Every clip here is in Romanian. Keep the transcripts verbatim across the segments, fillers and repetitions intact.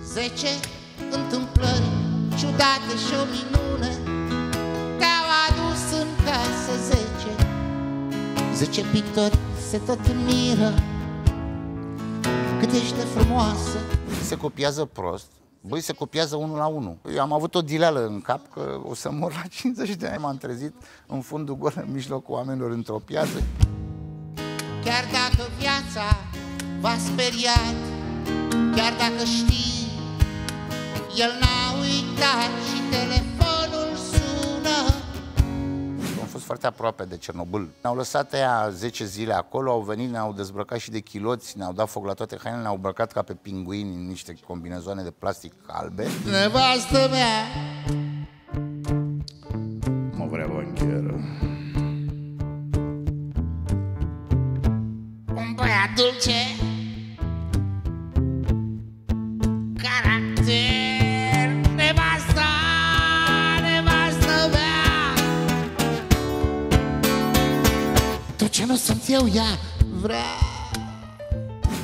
Zece întâmplări ciudate și o minune te-au adus în casă zece. Zece pictori se tot miră cât ești de frumoasă. Se copiază prost. Băi, se copiază unul la unul. Eu am avut o dileală în cap că o să mor la cincizeci de ani. M-am trezit în fundul gol, în mijlocul oamenilor, într-o piață. Chiar dacă viața v-a speriat, chiar dacă știi, el n-a uitat și telefonul sună. Am fost foarte aproape de Cernobâl. Ne-au lăsat aia zece zile acolo, au venit, ne-au dezbrăcat și de chiloți, ne-au dat foc la toate hainele, ne-au îmbrăcat ca pe pinguini în niște combinezoane de plastic albe. Nevastă mea mă vrea bancheră. Un băiat dulce. Nevasta, nevastă mea. Tot ce nu sunt eu, ea vrea.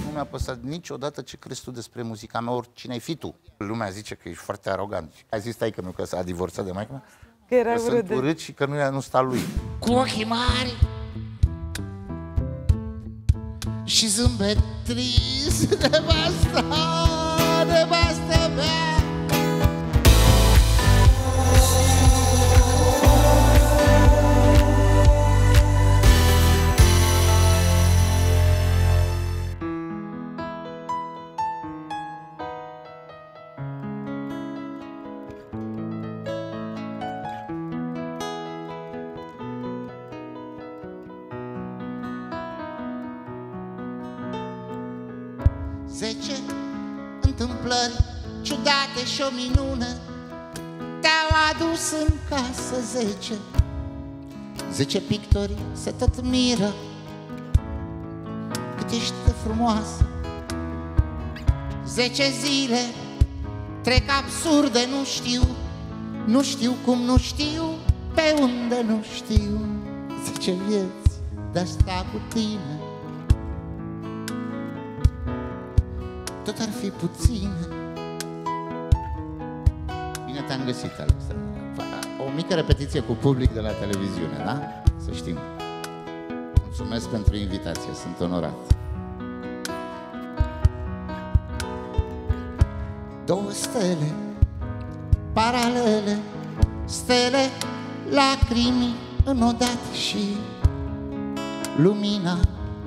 Nu mi-a păsat niciodată ce crezi tu despre muzica mea, oricine ai fi tu. Lumea zice că ești foarte arogant. Ai zis taică meu că s-a divorțat de maică-mea, că era urât, urât și că nu, nu sta lui. Cu ochii mari și zâmbet trist, nevasta, nevastă mea. Zece întâmplări ciudate și o minune te-au adus în casă zece. Zece pictori se tot miră cât ești de frumoasă. Zece zile trec absurde, nu știu, nu știu cum, nu știu pe unde, nu știu. Zece vieți de-a sta cu tine tot ar fi puțin. Bine te-am găsit, Alexandra. O mică repetiție cu public de la televiziune, da? Să știm. Mulțumesc pentru invitație, sunt onorat. Două stele paralele, stele, lacrimi înodată și lumina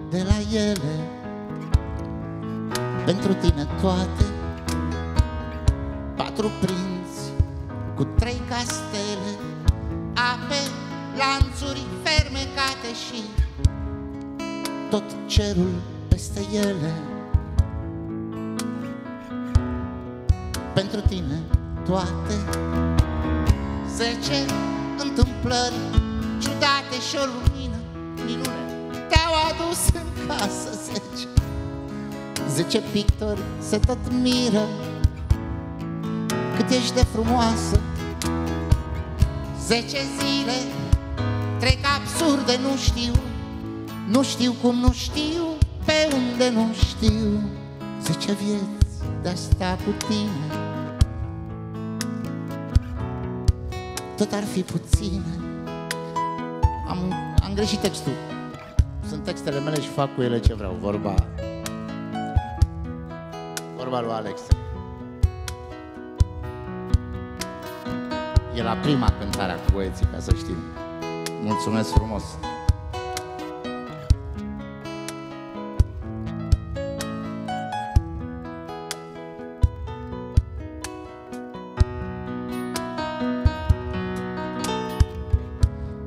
de la ele. Pentru tine toate, patru prinți cu trei castele, ape, lanțuri fermecate și tot cerul peste ele. Pentru tine toate, zece întâmplări ciudate și o lumină minune te-au adus în casă zece. Zece pictori se tot miră cât ești de frumoasă. Zece zile trec absurde, nu știu, nu știu cum, nu știu pe unde, nu știu. Zece vieți de-a sta cu tine tot ar fi puține. Am, am greșit textul. Sunt textele mele și fac cu ele ce vreau. Vorba lui Alex. E la prima cântare cu poeții, ca să știm. Mulțumesc frumos!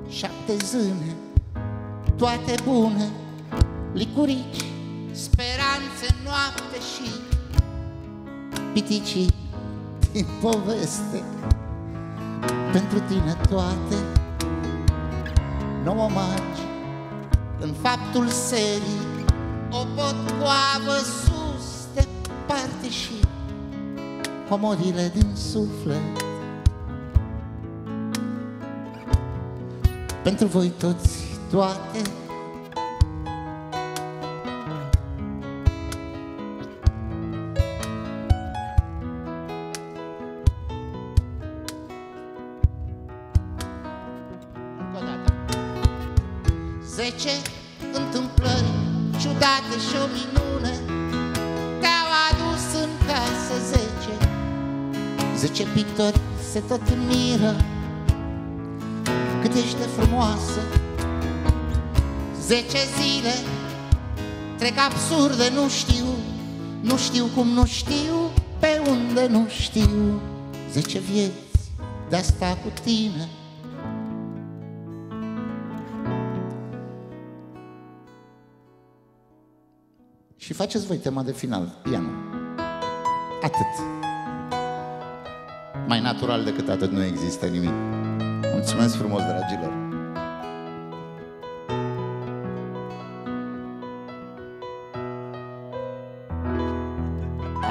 Șapte zâne, toate bune, licurici, speranțe, noapte și piticii din poveste. Pentru tine toate, nouă magi în faptul serii, o potcoavă sus de parte și comorile din suflet. Pentru voi toți toate, Zece întâmplări ciudate și o minune te-au adus în casă zece. Zece pictori se tot miră cât ești de frumoasă. Zece zile trec absurde, nu știu, nu știu cum, nu știu pe unde, nu știu. Zece vieți de asta cu tine. Și faceți voi tema de final, piano. Atât. Mai natural decât atât nu există nimic. Mulțumesc frumos, dragilor.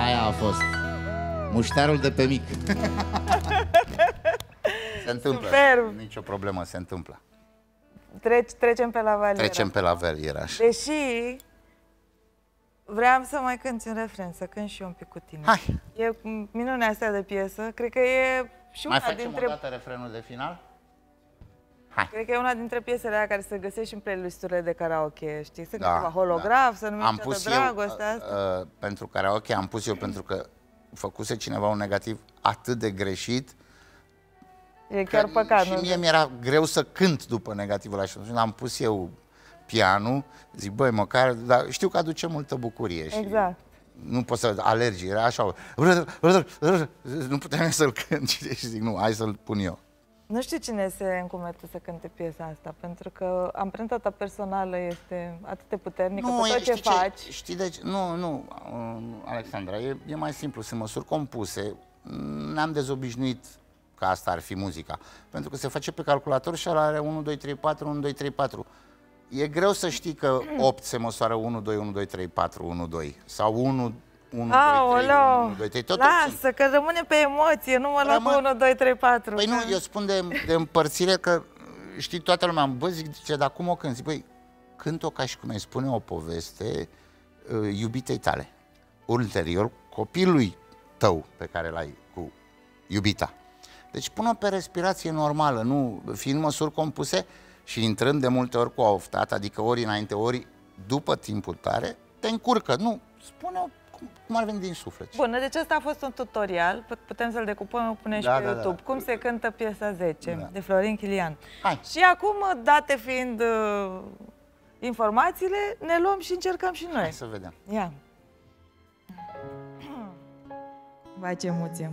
Aia a fost. Muștarul de pe mic. Se întâmplă. Superb. Nicio problemă, se întâmplă. Treci, trecem pe la Valeriera. Trecem pe la Valeriera. Deși... vreau să mai cânti în refren, să cânt și eu un pic cu tine. Hai. E minunea asta de piesă, cred că e și una mai facem dintre... o dată refrenul de final? Hai. Cred că e una dintre piesele aia care se găsește și în playlisturile de karaoke, știi? Să da, holograf, da. Să numim toată dragostea asta. Uh, pentru karaoke am pus eu pentru că făcuse cineva un negativ atât de greșit. E chiar păcat. Și mie mi-era greu să cânt după negativul ăla și atunci l-am pus eu... pianul, zic, băi, măcar, dar știu că aduce multă bucurie și exact. Nu pot să alergi, era așa, nu puteam să-l cânt și zic, nu, hai să-l pun eu. Nu știu cine se încumetă să cânte piesa asta, pentru că amprenta ta personală este atât de puternică nu, pe tot ce faci. Ce, știi, deci, nu, nu, Alexandra, e, e mai simplu, sunt măsuri compuse, ne-am dezobișnuit că asta ar fi muzica, pentru că se face pe calculator și ăla are unu, doi, trei, patru, unu, doi, trei, patru. E greu să știi că opt se măsoară unu, doi, unu, doi, trei, patru, unu, doi sau unu, unu, doi, trei, unu, doi, trei. Lasă, că rămâne pe emoție, nu mă lua cu unu, doi, trei, patru. Păi nu, eu spun de, de împărțire că știi, toată lumea, bă, zic, ce, dar cum o cânt? Zic, băi, cânt-o ca și cum îi spune o poveste uh, iubitei tale. Ulterior, copilului tău pe care l-ai cu iubita. Deci pun-o pe respirație normală, nu fiind măsuri compuse. Și intrând de multe ori cu a oftat, adică ori înainte, ori după timpul tare, te încurcă. Nu, spune-o cum, cum ar veni din suflet. Bun, deci asta a fost un tutorial, putem să-l decupăm, îl punem da, și pe da, YouTube. Da. Cum se cântă piesa zece, da. De Florin Chilian. Hai. Și acum, date fiind uh, informațiile, ne luăm și încercăm și noi. Hai să vedem. Ia. Vai, ce emoție.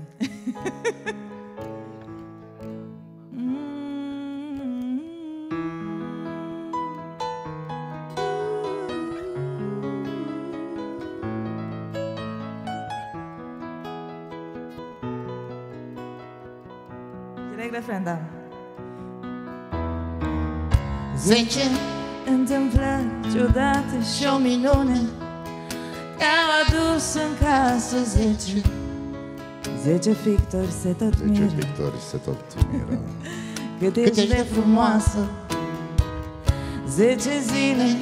Refren, da. Zece întâmplări ciudate și o minune te-au adus în casă zece. Zece pictori se tot zece miră, pictori se tot miră. Cât, Cât ești de frumoasă. Zece zile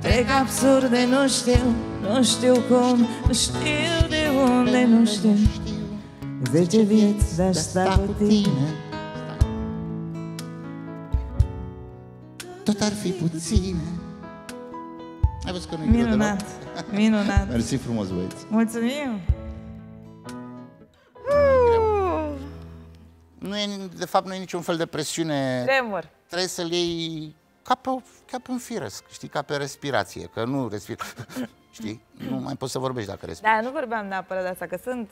trec absurde, nu știu, nu știu cum, nu știu de unde, nu știu. Zece vieți de-a sta cu tine. Tot ar fi puține. Ai văzut că nu-i greu deloc? Minunat, minunat. Mersi frumos, băieți. Mulțumim. Nu e, de fapt, nu e niciun fel de presiune. Tremur. Trebuie să-l iei ca pe, ca pe un firesc, știi, ca pe respirație. Că nu respiri, știi? Nu mai poți să vorbești dacă respiri. Da, nu vorbeam neapărat de asta, că sunt...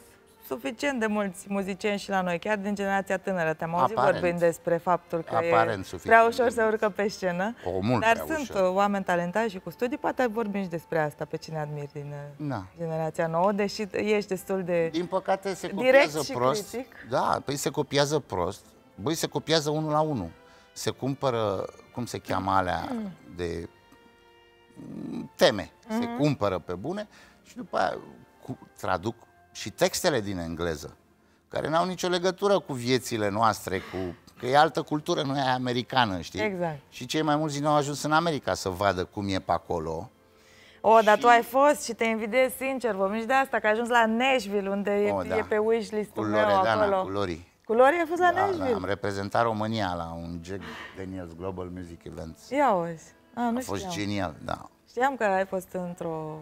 suficient de mulți muzicieni și la noi, chiar din generația tânără. Te-am auzit vorbind despre faptul că aparent, e prea ușor să urcă pe scenă, o, mult dar sunt ușor. Oameni talentați și cu studii, poate vorbim și despre asta, pe cine admiri din na. Generația nouă, deși ești destul de din păcate se copiază prost. Critic. Da, păi se copiază prost, băi se copiază unul la unul. Se cumpără, cum se cheamă alea, mm. de teme, mm-hmm. se cumpără pe bune și după aia cu, traduc și textele din engleză, care n-au nicio legătură cu viețile noastre, cu... că e altă cultură, nu e americană, știi? Exact. Și cei mai mulți din nou au ajuns în America să vadă cum e pe acolo. O, și... dar tu ai fost și te invidez sincer, vorbim și de asta, că ai ajuns la Nashville, unde o, e, da. E pe wishlist-ul meu acolo. Cu Lori. Cu Lori ai fost la da, Nashville? Da, am reprezentat România la un Jack Daniels Global Music Events. Ia auzi. A, nu a fost știam. Genial, da. Știam că ai fost într-o...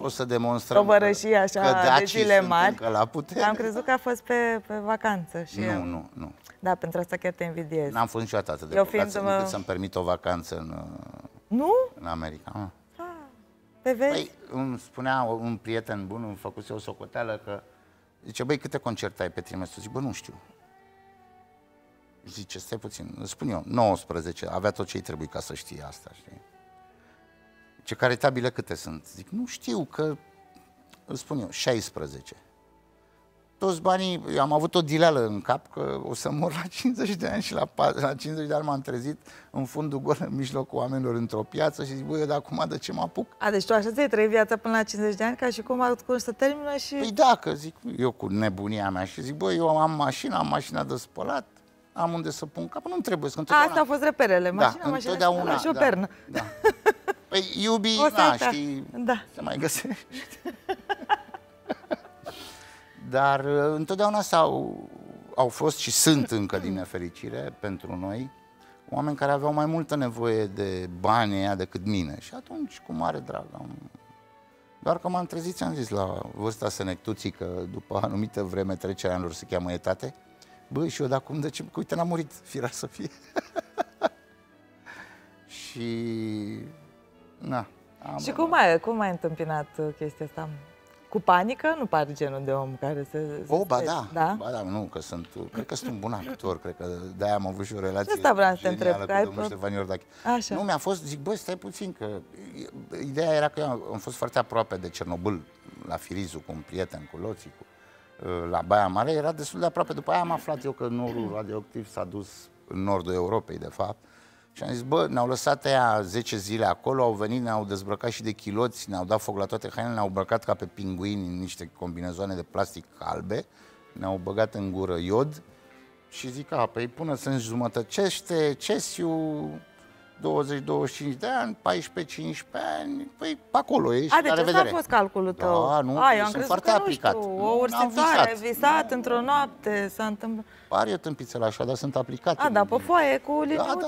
O să demonstrăm că, așa, că de zile mari. La putere. Am crezut că a fost pe, pe vacanță. Și nu, eu... nu, nu. Da, pentru asta chiar te invidiez. N-am fost niciodată atât de bucată încât mă... să-mi permit o vacanță în, nu? În America. Ah, pe vezi? Păi, îmi spunea un prieten bun, îmi făcuse o socoteală că... Zice, băi, câte concerte ai pe trimestru? Zic, bă, nu știu. Zice, stai puțin, spun eu, nouăsprezece, avea tot ce-i trebuie ca să știe asta, știi? Ce caritabile câte sunt? Zic, nu știu, că îl spun eu, șaisprezece. Toți banii, eu am avut o dileală în cap că o să mor la cincizeci de ani și la, la cincizeci de ani m-am trezit în fundul gol, în mijlocul oamenilor, într-o piață și zic, băi, eu de acum de ce mă apuc? A, deci tu așa ți-ai trăit viața până la cincizeci de ani, ca și cum a cum să termină și... Păi da, că zic, eu cu nebunia mea și zic, băi, eu am mașina, am mașina de spălat, am unde să pun capul, nu trebuie să... Asta au fost reperele, mașina, da, mașina, întotdeauna, și o pernă. Da, da. Păi iubii, na, știi, da, se mai găsești. Dar întotdeauna s-au, au fost și sunt încă, din nefericire pentru noi, oameni care aveau mai multă nevoie de banii decât mine. Și atunci, cu mare drag, am... Doar că m-am trezit, am zis, la vârsta senectuții, că după anumită vreme trecerea anilor se cheamă etate. Băi, și eu de acum, de ce? Că uite, n-am murit, firea să fie. Și... Na, am... Și cum ai, cum ai întâmpinat chestia asta? Cu panică? Nu pare genul de om care se... se oh, ba da, da? Ba da, nu, că sunt... Cred că sunt un bun actor, cred că de-aia am avut și o relație genială te întreb, cu domnul tot... Ștefan Iordache. Nu, mi-a fost, zic, băi, stai puțin, că... Ideea era că eu am fost foarte aproape de Cernobâl, la Firizu, cu un prieten, cu Loții, cu... la Baia Mare, era destul de aproape. După aia am aflat eu că norul radioactiv s-a dus în nordul Europei, de fapt. Și am zis, bă, ne-au lăsat aia zece zile acolo, au venit, ne-au dezbrăcat și de chiloți, ne-au dat foc la toate hainele, ne-au îmbrăcat ca pe pinguini în niște combinezoane de plastic albe, ne-au băgat în gură iod și zic, a, păi până se înjumătăcește cesiu, douăzeci douăzeci și cinci de ani, paisprezece cincisprezece ani, păi acolo ești, la revedere. A, deci ăsta a fost calculul tău. Da, nu, a, eu sunt foarte aplicat. O ursitoare, visat într-o noapte, s-a întâmplat. Par eu tâmpițel așa, dar sunt aplicat. A, da, pe foaie, cu liniuță,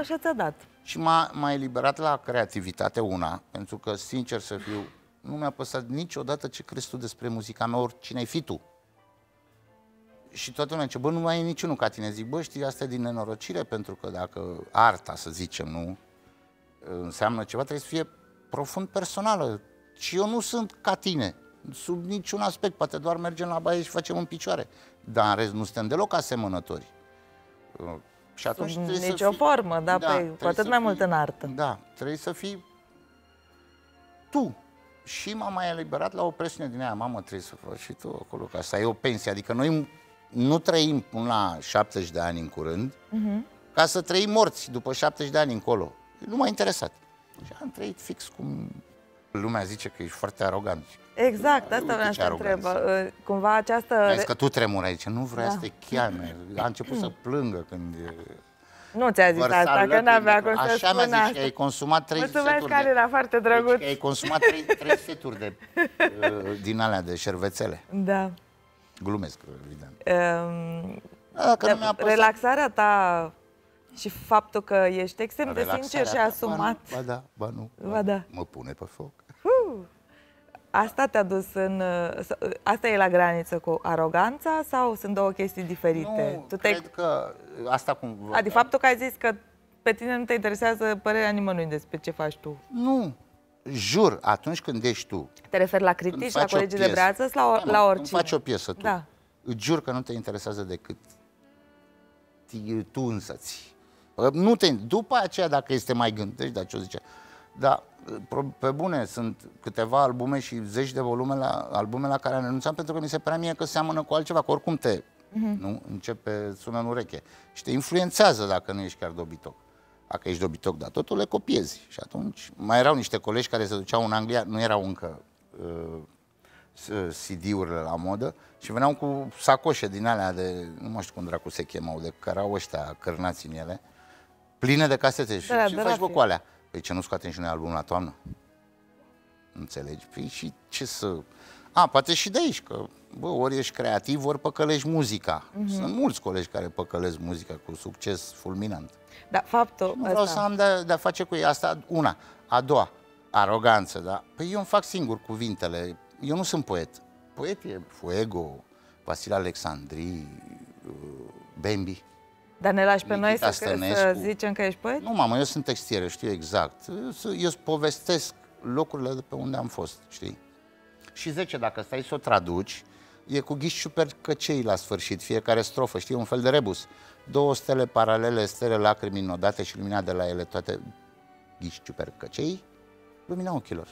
așa ți-a dat. Și m-a eliberat la creativitate una, pentru că, sincer să fiu, nu mi-a păsat niciodată ce crezi tu despre muzica mea, oricine-i fi tu. Și toată lumea zice, bă, nu mai e niciunul ca tine. Zic, bă, știi, asta e din nenorocire, pentru că dacă arta, să zicem, nu înseamnă ceva, trebuie să fie profund personală. Și eu nu sunt ca tine, sub niciun aspect, poate doar mergem la baie și facem în picioare. Dar în rest nu suntem deloc asemănători. Și atunci sub trebuie nicio să fii... formă, da, da păi, cu atât mai fii... mult în artă. Da, trebuie să fii tu. Și m-am mai eliberat la o presiune din aia, mamă, trebuie să faci și tu acolo, ca să ai o pensie. Adică noi... Nu trăim până la șaptezeci de ani în curând, uh-huh. ca să trăim morți după șaptezeci de ani încolo. Nu m-a interesat. Și am trăit fix cum lumea zice că ești foarte arogant. Exact, asta vreau să întreb. Cumva această... Vezi că tu tremuri aici, nu vreau să te cheame. A început să plângă când... Nu ți-a zis asta, că n-avea cum să spun asta. Așa mi-a zis că ai consumat trei seturi de... Mulțumesc că era foarte drăguț. Ai consumat trei seturi de din alea de șervețele. Da. Glumesc, evident. Um, da, relaxarea ta și faptul că ești extrem de sincer și asumat. Ba, nu, ba da, ba nu. Ba ba da. Mă pune pe foc. Uh, asta te-a dus în... Asta e la graniță cu aroganța sau sunt două chestii diferite? Nu, tu cred te... că asta cum... A, de faptul că ai zis că pe tine nu te interesează părerea nimănui despre ce faci tu. Nu. Jur, atunci când ești tu... Te referi la critici, la colegii de brață sau la, da, la oricine? Când faci o piesă tu, da. Îți jur că nu te interesează decât tu însăți. Nu te, după aceea, dacă este mai gândești, dar ce o zice... Dar, pe bune, sunt câteva albume și zeci de volume la albume la care anunțam, pentru că mi se părea mie că seamănă cu altceva, că oricum te... Uh-huh. Nu? Începe, sună în ureche. Și te influențează dacă nu ești chiar dobitoc. Dacă ești dobitoc, dar totul le copiezi. Și atunci mai erau niște colegi care se duceau în Anglia, nu erau încă uh, C D-urile la modă și veneau cu sacoșe din alea de, nu mai știu cum dracu se chemau, de care au ăștia cărnați în ele, pline de casete. Și ce faci bă cu alea? Păi ce, nu scoatem și noi album la toamnă? Înțelegi? Păi și ce să... A, poate și de aici, că bă, ori ești creativ, ori păcălești muzica. Mm-hmm. Sunt mulți colegi care păcălesc muzica cu succes fulminant. Da, faptul ăsta. Nu vreau să am de-a de face cu ei. Asta una. A doua, aroganță, da? Păi eu îmi fac singur cuvintele. Eu nu sunt poet. Poet e Fuego, Vasile Alexandri, Bambi. Dar ne lași pe noi să, să zicem că ești poet? Nu, mamă, eu sunt textier, știu exact. Eu îți povestesc locurile de pe unde am fost, știi? Și Zece, dacă stai să o traduci, e cu ghișciu percăcei la sfârșit, fiecare strofă, știi, un fel de rebus. Două stele paralele, stele lacrimi înodate și lumina de la ele, toate ghișciu percăcei, lumina ochilor.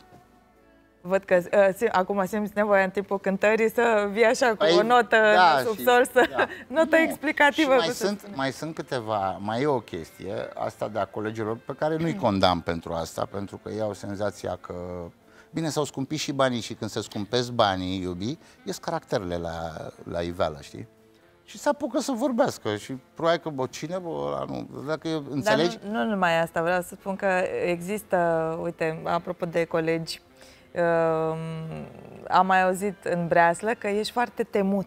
Văd că uh, acum simți nevoia în timpul cântării să vii așa păi, cu o notă da, subsolsă, da. Notă nu. explicativă. Mai sunt, mai sunt câteva, mai e o chestie, asta de a colegilor, pe care nu-i condamn pentru asta, pentru că ei au senzația că... Bine, s-au scumpit și banii și când se scumpesc banii, iubi, ies caracterele la, la iveală, știi? Și se apucă să vorbească și probabil că, bă, cine, bă, ăla nu, dacă înțelegi... Dar nu, nu numai asta, vreau să spun că există, uite, apropo de colegi, Uh, am mai auzit în breaslă că ești foarte temut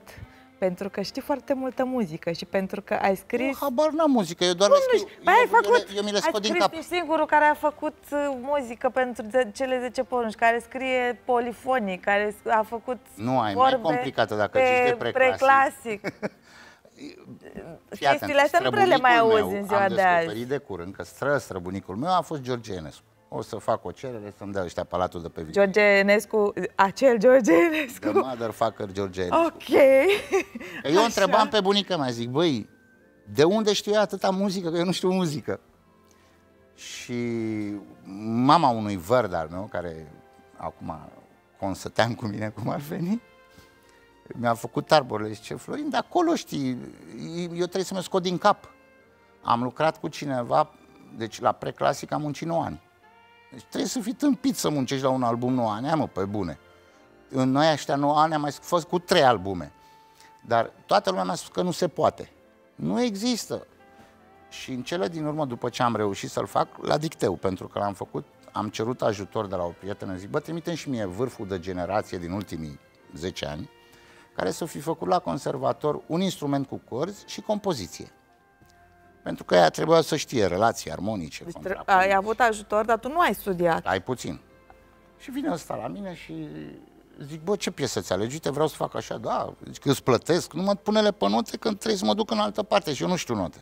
pentru că știi foarte multă muzică și pentru că ai scris... Nu, habar n-am muzică, eu doar Bun, le scriu. Eu, ai făcut, eu, eu mi le scot din cap. Ești singurul care a făcut muzică pentru cele zece porunci, care scrie polifonii, care a făcut nu, ai, vorbe mai complicată dacă zici de preclasic. Pre Chestiile astea nu prea le mai auzi în ziua de azi. Am descoperit de curând că stră, străbunicul meu a fost George Enescu. O să fac o cerere să-mi dea ăștia palatul de pe viitor. George Enescu, acel George Enescu? The motherfucker George Enescu. Ok. Că eu Așa. întrebam pe bunica mea, zic, băi, de unde știu eu atâta muzică? Că eu nu știu muzică. Și mama unui vărd al meu, care acum consăteam cu mine cum ar veni, mi-a făcut tarborele și zice, Florin, de acolo știi, eu trebuie să mă scot din cap. Am lucrat cu cineva, deci la preclasic am muncit nouă ani. Deci trebuie să fii tâmpit să muncești la un album nouă ani, mă, pe bune. În noi ăștia nouă ani am mai fost cu trei albume. Dar toată lumea mi-a spus că nu se poate. Nu există. Și în cele din urmă, după ce am reușit să-l fac, la dicteu, pentru că l-am făcut, am cerut ajutor de la o prietenă, zic, bă, trimite-mi și mie vârful de generație din ultimii zece ani, care să fi făcut la conservator un instrument cu corzi și compoziție. Pentru că ea trebuia să știe relații armonice. Deci ai avut ajutor, dar tu nu ai studiat. Ai puțin. Și vine ăsta la mine și zic, bă, ce piesă ți alegi? Uite, vreau să fac așa, da, zic, îți plătesc, nu mă pune-le pe note când trebuie să mă duc în altă parte și eu nu știu note.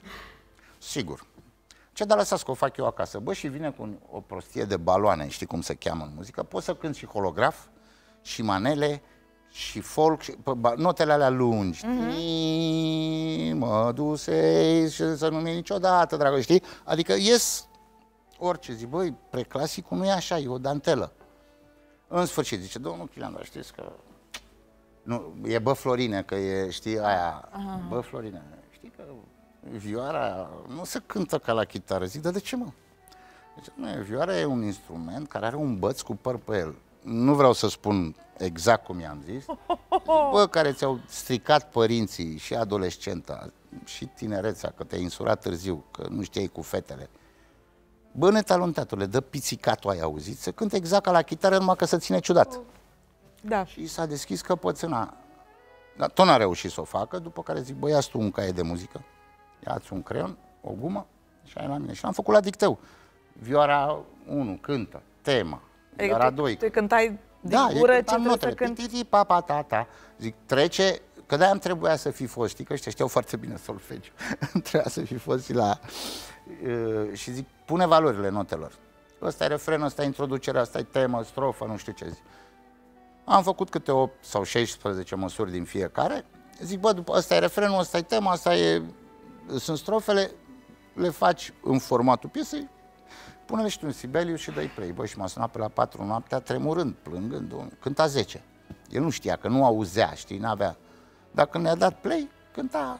Sigur. Ce, dar lăsați că o fac eu acasă. Bă, și vine cu o prostie de baloane, știi cum se cheamă în muzică, poți să cânti și holograf, și manele, și folk, și notele alea lungi. Mm-hmm. Mă duse și să nu mi-e niciodată, dragă, știi? Adică ies orice, zi, băi, preclasicul nu e așa, e o dantelă. În sfârșit, zice, domnul Chilian, dar știți că... Nu, e bă, Florine, că e, știi, aia, Aha. bă, Florine, știi că vioara nu se cântă ca la chitară. Zic, dar de ce, mă? Deci, nu, vioara e un instrument care are un băț cu păr pe el. Nu vreau să spun exact cum i-am zis, bă, care ți-au stricat părinții și adolescenta și tinerețea, că te-ai insurat târziu, că nu știai cu fetele. Bă, netalentatule, dă pizzicatul, ai auzit, să cânte exact ca la chitară, numai că se ține ciudat. Da. Și s-a deschis căpățâna. Dar tot n-a reușit să o facă, după care zic, bă, ia-ți tu un caiet de muzică, ia-ți un creion, o gumă și ai la mine. Și l-am făcut la dicteu. Vioara unu, cântă, tema. Vioara doi. Tu cântai din da, gură ce trebuie să cânti. Papa, tata. Zic, trece, că de-aia îmi trebuia să fi fost, știi, că ăștia știau foarte bine solfegiu. Îmi trebuia să fi fost și la... Uh, și zic, pune valorile notelor. Ăsta e refrenul, ăsta e introducerea, asta e temă, strofă, nu știu ce zic. Am făcut câte opt sau șaisprezece măsuri din fiecare. Zic, bă, după, ăsta e refrenul, ăsta e tema, asta e... Sunt strofele, le faci în formatul piesei. Pune-le și tu în Sibeliu și dă-i play. Bă, și m-a sunat pe la patru noaptea, tremurând, plângând, cânta zece. El nu știa, că nu auzea, știi, n-avea. Dar când ne-a dat play, cânta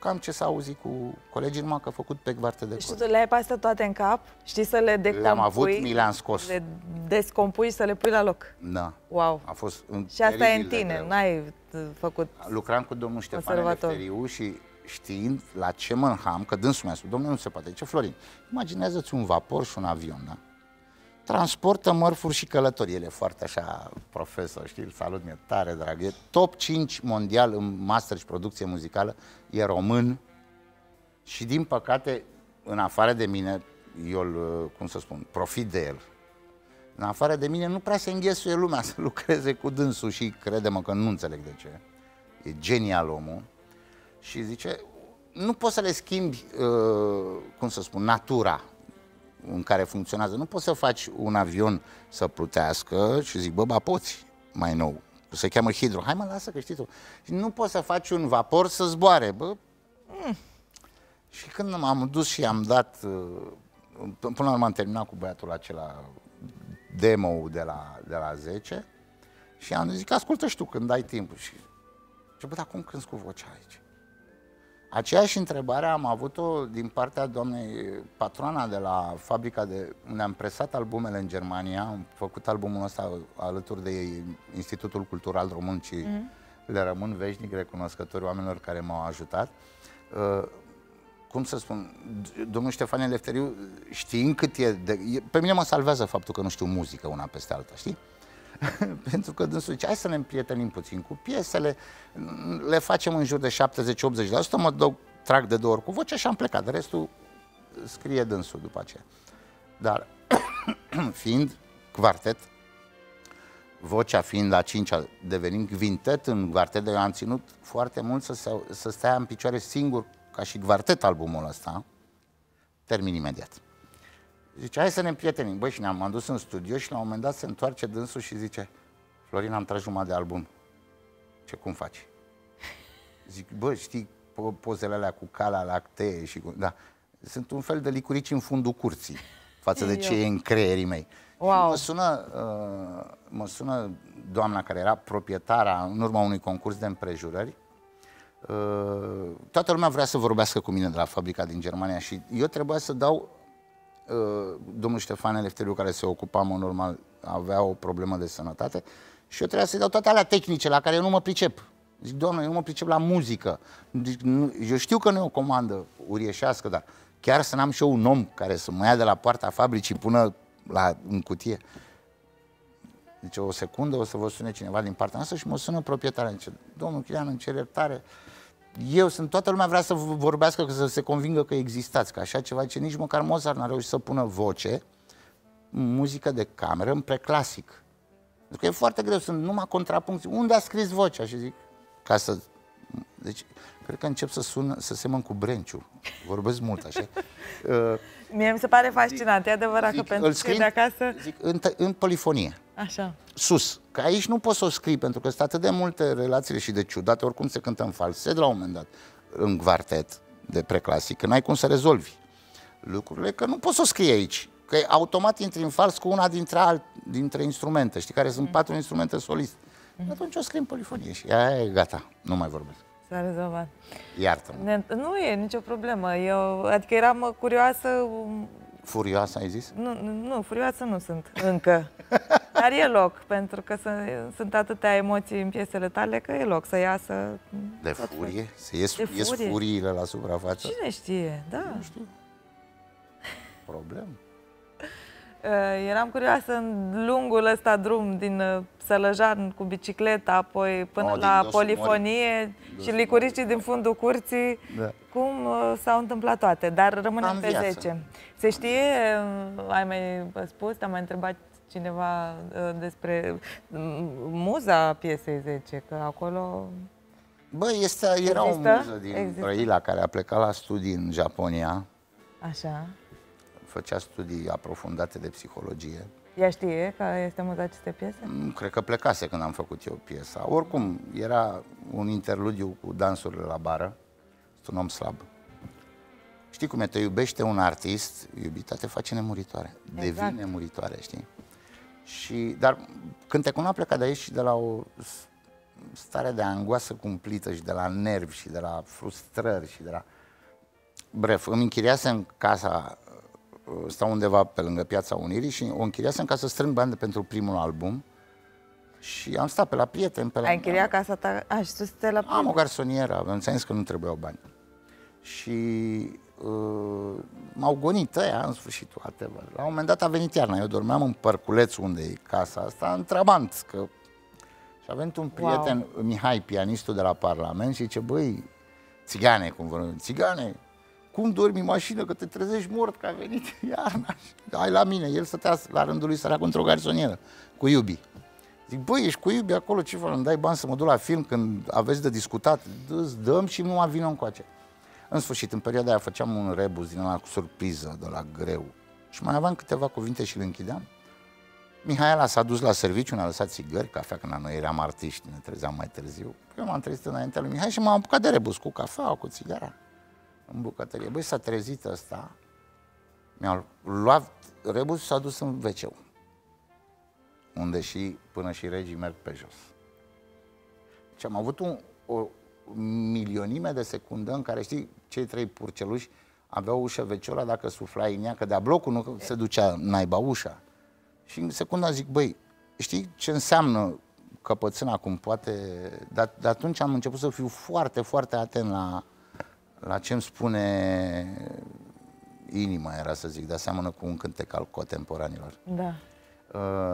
cam ce s-a auzit cu colegii, numai că a făcut pe cvarte de corzi. Și tu le-ai pasat toate în cap? Știi să le descompui? Le-am avut, mi le-am scos. Le descompui și să le pui la loc? Da. Wow. A fost și asta e în tine, n-ai făcut... Lucram cu domnul Ștefan Elefteriu și... știind la ce mă înham, că dânsul mi-a spus, domnule, nu se poate, ce Florin, imaginează-ți un vapor și un avion, da? transportă mărfuri și călătorii. El e foarte așa, profesor, știi, îl salut, mi-e tare drag. E top cinci mondial în master și producție muzicală, e român și din păcate, în afară de mine, eu, cum să spun, profit de el. În afară de mine nu prea se înghesuie lumea să lucreze cu dânsul și crede-mă că nu înțeleg de ce. E genial omul și zice, nu poți să le schimbi, cum să spun, natura în care funcționează. Nu poți să faci un avion să plutească și zic, bă, ba, poți mai nou. Se cheamă hidro. Hai mă, lasă că știi tu. Și nu poți să faci un vapor să zboare, bă. Mm. Și când m-am dus și am dat, până la urmă am terminat cu băiatul acela demo-ul de la, de la Zece și am zis, ascultă și tu când ai timp. Și zice, bă, dar cum cânti cu vocea aici? Aceeași întrebare am avut-o din partea doamnei patroana de la fabrica de unde am presat albumele în Germania, am făcut albumul ăsta alături de ei, Institutul Cultural Român și mm. le rămân veșnic recunoscători oamenilor care m-au ajutat. Uh, cum să spun, domnul Ștefan Elefteriu, știind cât e, de, e... Pe mine mă salvează faptul că nu știu muzică una peste alta, știi? Pentru că dânsul zice, hai să ne împrietenim puțin cu piesele, le facem în jur de șaptezeci optzeci la sută, mă dau, trag de două ori cu vocea și am plecat, restul scrie dânsul după aceea. Dar fiind quartet, vocea fiind la cincea, devenind quintet în quartet, eu am ținut foarte mult să, se, să stea în picioare singur, ca și quartet albumul ăsta, termin imediat. Zice, hai să ne împrietenim. Băi, și ne-am dus în studio și la un moment dat se întoarce dânsul și zice, Florin, am tras jumătate de album. Ce, cum faci? Zic, bă, știi pozele alea cu cala lactee și cu... Da. Sunt un fel de licurici în fundul curții, față de ce e în creierii mei. Wow. Mă sună, uh, mă sună doamna care era proprietara în urma unui concurs de împrejurări. Uh, toată lumea vrea să vorbească cu mine de la fabrica din Germania și eu trebuia să dau... Domnul Ștefan Elefteriu, care se ocupa, mă, normal, avea o problemă de sănătate și eu trebuia să-i dau toate alea tehnice la care eu nu mă pricep. Zic, doamne, eu nu mă pricep la muzică. Zic, nu, eu știu că nu e o comandă urieșească, dar chiar să n-am și eu un om care să mă ia de la poarta fabricii până la, în cutie. Zice, o secundă, o să vă sune cineva din partea noastră și mă sună proprietarul. Zice, domnul Chilian, îmi cer iertare. Eu sunt, toată lumea vrea să vorbească, să se convingă că existați, că așa ceva, ce nici măcar Mozart n-a reușit să pună voce, muzică de cameră, în preclasic. Pentru că e foarte greu, sunt numai contrapuncții. Unde a scris vocea? Și zic, ca să... Deci, cred că încep să sun, să semăn cu Brenciu. Vorbesc mult, așa. uh, Mie mi se pare fascinant, e adevărat, zic, că pentru scrii, de acasă... Zic, în, în polifonie. Așa. Sus. Că aici nu poți să o scrii, pentru că sunt atât de multe relațiile și de ciudate, oricum se cântă în falset la un moment dat, în quartet de preclasic, că n-ai cum să rezolvi lucrurile, că nu poți să o scrii aici. Că automat intri în fals cu una dintre, alt, dintre instrumente, știi, care sunt mm. patru instrumente soliste. Mm. Atunci o scrii în polifonie și aia e gata, nu mai vorbesc. S-a rezolvat. Iartă-mă. Nu e nicio problemă. Eu, adică eram curioasă... Furioasă, ai zis? Nu, nu, furioasă nu sunt încă. Dar e loc, pentru că sunt, sunt atâtea emoții în piesele tale că e loc să iasă... De furie? Să ies, de ies furie. Furiile la suprafață? Cine știe, da. Nu știu. Problemă. Eram curioasă în lungul ăsta drum din Sălăjan cu bicicleta, apoi până o, la polifonie și licuricii din fundul curții, da. Cum s-au întâmplat toate, dar rămânem pe viață. zece. Se știe, ai mai spus, te-a mai întrebat cineva despre muza piesei zece, că acolo... Bă, este, era o muză din Există? Brăila care a plecat la studii în Japonia. Așa. Făcea studii aprofundate de psihologie. Ea știe că este muza acestei piese? Cred că plecase când am făcut eu piesa. Oricum, era un interludiu cu dansurile la bară. Sunt un om slab. Știi cum e? Te iubește un artist, iubita te face nemuritoare. Exact. Devine nemuritoare, știi? Și, dar cântecul nu a plecat de aici și de la o stare de angoasă cumplită și de la nervi și de la frustrări și de la... Bref, îmi închiriasem casa... Stau undeva pe lângă Piața Unirii și o închiriasem ca să strâng bani pentru primul album. Și am stat pe la prieteni, pe la... Ai închiriat casa ta? A, și tu stai la prieteni? Am o garsonieră, am înțeles că nu trebuiau bani. Și m-au gonit ăia, în sfârșit, whatever. La un moment dat a venit iarna, eu dormeam în Părculeț, unde e casa asta, în Trabant, că... Și a venit un prieten, wow. Mihai, pianistul de la Parlament, și zice, băi, țigane, cum vorbim, țigane, cum dormi în mașină, că te trezești mort, că a venit iarna. Hai la mine, el stătea la rândul lui, săracu, într-o garsonieră, cu Iubi. Zic, băi, ești cu Iubi acolo, ce faci, îmi dai bani să mă duc la film când aveți de discutat? Îți dăm și nu mai vină încoace. În sfârșit, în perioada aia făceam un rebus din ăla cu surpriză, de la greu. Și mai aveam câteva cuvinte și îl închideam. Mihaela s-a dus la serviciu, ne-a lăsat țigări, cafea, că noi eram artiști, ne trezeam mai târziu. Eu m-am trezit înaintea lui Mihai și m-am apucat de rebus cu cafea, cu țigara în bucătărie. Băi, s-a trezit ăsta, mi-a luat rebus și s-a dus în veceu, unde și până și regii merg pe jos. Deci am avut un, o milionime de secundă în care, știi, cei trei purceluși aveau ușă veciola, dacă suflai în ea, că de-a blocul nu se ducea naiba ușa. Și în secunda zic, băi, știi ce înseamnă căpățâna cum poate... Dar de atunci am început să fiu foarte, foarte atent la, la ce îmi spune inima, era să zic, dar seamănă cu un cântec al contemporanilor. Da.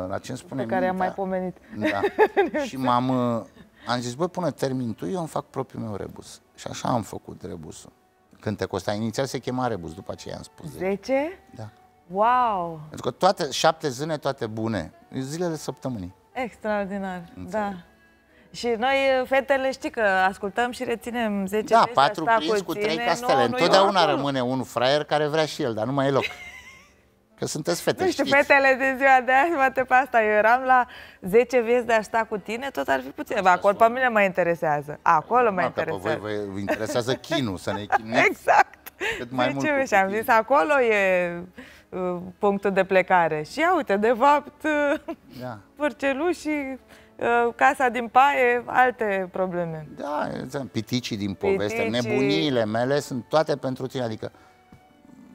La ce îmi spune pe care mintea, am mai pomenit. Da. Și m-am... Am zis, băi, până termin tu, eu îmi fac propriul meu rebus. Și așa am făcut rebusul. Cântecul ăsta inițial se chema rebus, după aceea am spus Zece? Da. Wow! Pentru că toate, șapte zâne, toate bune. Zilele săptămânii. Extraordinar, înțeleg. Da. Și noi, fetele, știi că ascultăm și reținem zece. Da, patru prins cu trei castele. Întotdeauna rămâne un fraier care vrea și el, dar nu mai e loc. Că sunteți fete, nu știu, știți. Fetele de ziua de azi, mă te pe asta. Eu eram la zece vieți de a sta cu tine, tot ar fi puțin. Acolo pe mine mă interesează. Acolo mă interesează. Că pe voi vă interesează chinul, să ne chineți. Exact. Cât mai mult. Și am zis, acolo e punctul de plecare. Și ia uite, de fapt, da. Părcelușii, casa din paie, alte probleme. Da, piticii din poveste, piticii... nebuniile mele sunt toate pentru tine. Adică,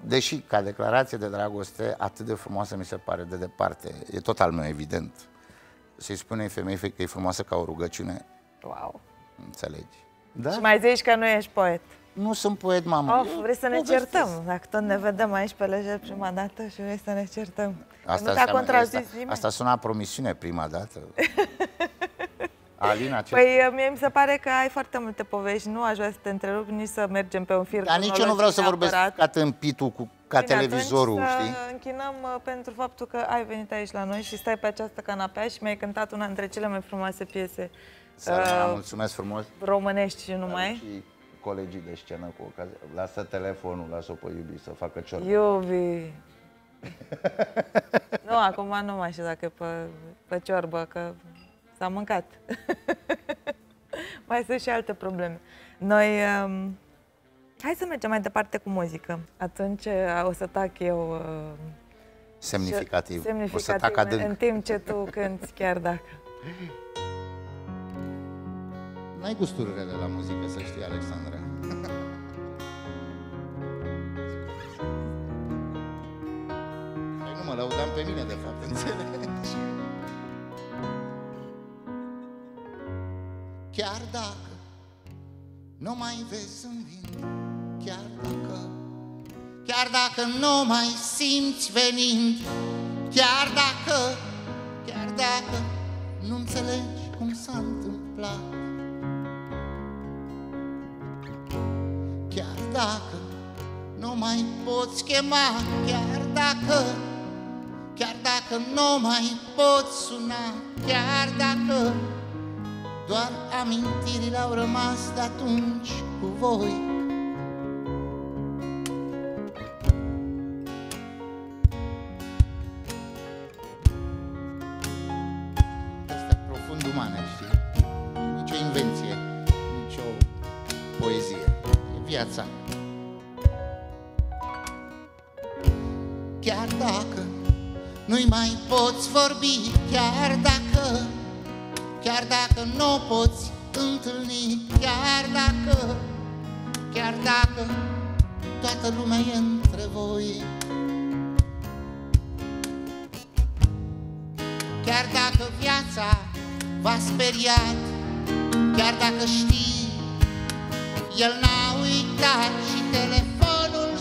deși ca declarație de dragoste atât de frumoasă mi se pare de departe, e tot al meu, evident. Să-i spune femeii că e frumoasă ca o rugăciune. Wow. Înțelegi? Da? Și mai zici că nu ești poet. Nu sunt poet, mamă. Of, vrei să ne certăm? Dacă tot ne vedem aici pe lejer prima dată și vrei să ne certăm. Asta, nu te-a contrazis nimeni. Asta suna promisiune prima dată. Alina, ce... Păi mie mi se pare că ai foarte multe povești. Nu aș vrea să te întrerup, nici să mergem pe un fir. Dar nici eu nu vreau să vorbesc ca tâmpitul, cu, ca bine, televizorul, știi? Să închinăm pentru faptul că ai venit aici la noi și stai pe această canapea și mi-ai cântat una dintre cele mai frumoase piese. Sălăjan, uh, mulțumesc frumos. Românești și numai. Și colegii de scenă cu ocazie. Lasă telefonul, lasă-o pe Iubi să facă ciorbă. Iubi! Nu, acum nu mai știu dacă e pe, pe ciorbă, că s-a mâncat. Mai sunt și alte probleme. Noi... Um, hai să mergem mai departe cu muzică. Atunci o să tac eu... Uh, semnificativ. Semnificativ. O să tac adânc. În timp ce tu cânti, chiar dacă... N-ai gusturile de la muzică, să știi, Alexandra. Păi nu mă lăudam pe mine, de fapt, înțelegi? Chiar dacă nu mai vezi în mine, chiar dacă, chiar dacă nu mai simți venind, chiar dacă, chiar dacă nu înțelegi cum s-a întâmplat, chiar dacă nu mai poți chema, chiar dacă, chiar dacă nu mai poți suna, chiar dacă doar amintirile au rămas de atunci cu voi. Asta e profund umană, știi? Nici o invenție, nici o poezie. Viața. Chiar dacă nu-i mai poți vorbi, chiar dacă, chiar dacă nu poți întâlni, chiar dacă, chiar dacă toată lumea e între voi, chiar dacă viața v-a speriat, chiar dacă știi, el n-a uitat și telefonul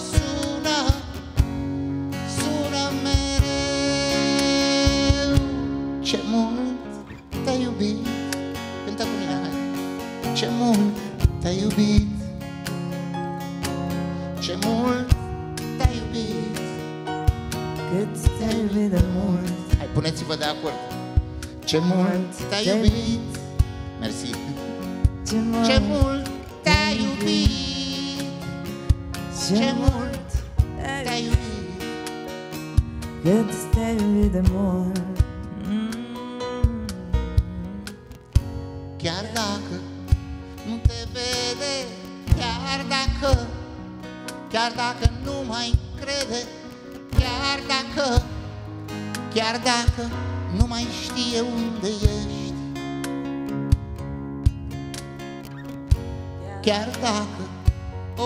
Ce mult te-ai iubit, ce mult te-ai iubit, cât te-ai iubit de mult. Hai, puneți-vă de acord. Ce mult te-ai iubit. Mersi. Ce mult te-ai iubit, ce mult te-ai iubit, cât te-ai iubit de mult. Chiar dacă nu te vede, chiar dacă, chiar dacă nu mai crede, chiar dacă, chiar dacă nu mai știe unde ești, chiar dacă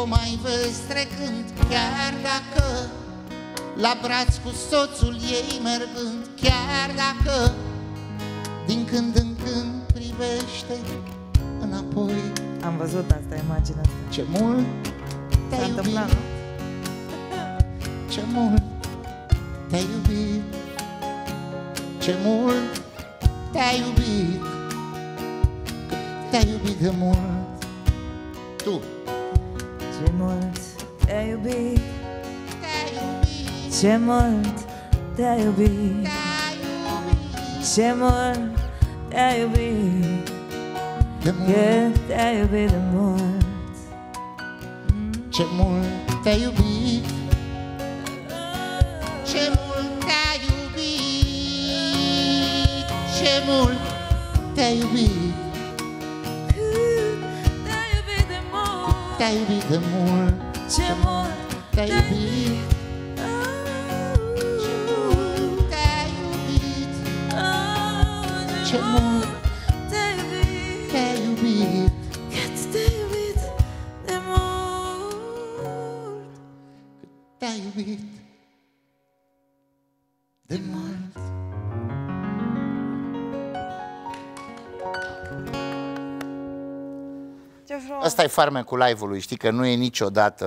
o mai vezi trecând, chiar dacă la braț cu soțul ei mergând, chiar dacă din când în când privește înapoi. Am văzut asta, imaginea asta. Ce mult te-ai iubit, ce mult te-ai iubit, ce mult te-ai iubit, te-ai iubit de mult. Tu. Ce mult te-ai iubit, te-ai iubit, ce mult te-ai iubit, te-ai iubit, ce mult te-ai iubit, că te-ai iubit de mult. Ce mult te-ai iubit, ce mult te-ai iubit, ce mult te-ai iubit, te-ai iubit de mult, te-ai iubit de mult, ce mult te-ai iubit. Ce mult te-ai iubit, cât te-ai iubit de mult, cât te-ai iubit de mult. Asta e farmecul live-ului, știi că nu e niciodată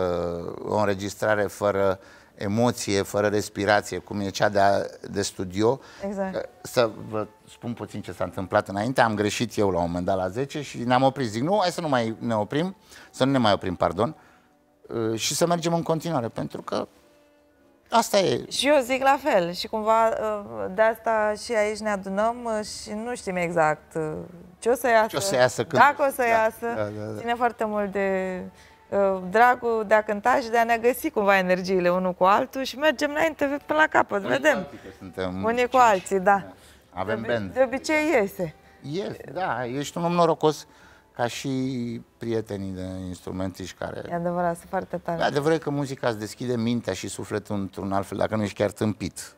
o înregistrare fără emoție, fără respirație, cum e cea de, a, de studio. Exact. Să vă spun puțin ce s-a întâmplat înainte. Am greșit eu la un moment dat la zece și ne-am oprit. Zic, nu, hai să nu mai ne oprim, să nu ne mai oprim, pardon, și să mergem în continuare, pentru că asta e. Și eu zic la fel și cumva de asta și aici ne adunăm și nu știm exact ce o să iasă, ce o să iasă, când... dacă o să da, iasă. Da, da, da. Ține foarte mult de... dragul de a cânta și de a ne găsi cumva energiile unul cu altul și mergem înainte până la capăt, unii vedem cu unii cu alții, da, avem band. De obicei iese. Iese, da, ești un om norocos ca și prietenii de instrumentiști care... E adevărat, sunt foarte tare. E adevărat că muzica îți deschide mintea și sufletul într-un altfel, dacă nu ești chiar tâmpit.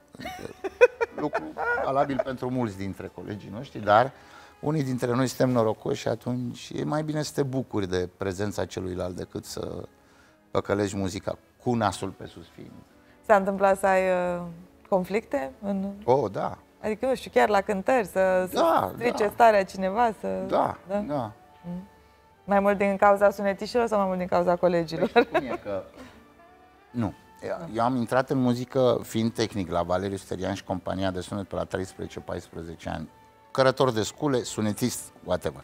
Lucru valabil pentru mulți dintre colegii noștri, dar unii dintre noi suntem norocoși și atunci e mai bine să te bucuri de prezența celuilalt decât să păcălești muzica cu nasul pe sus fiind. S-a întâmplat să ai uh, conflicte? În... Oh, da. Adică, nu știu, chiar la cântări, să, da, să strice da. starea cineva, să... Da, da, da. Mai mult din cauza sunetișilor sau mai mult din cauza colegilor? Păi, cum e că... Nu. Eu am intrat în muzică fiind tehnic la Valeriu Sterian și compania de sunet pe la treisprezece paisprezece ani. Cărător de scule, sunetist, whatever.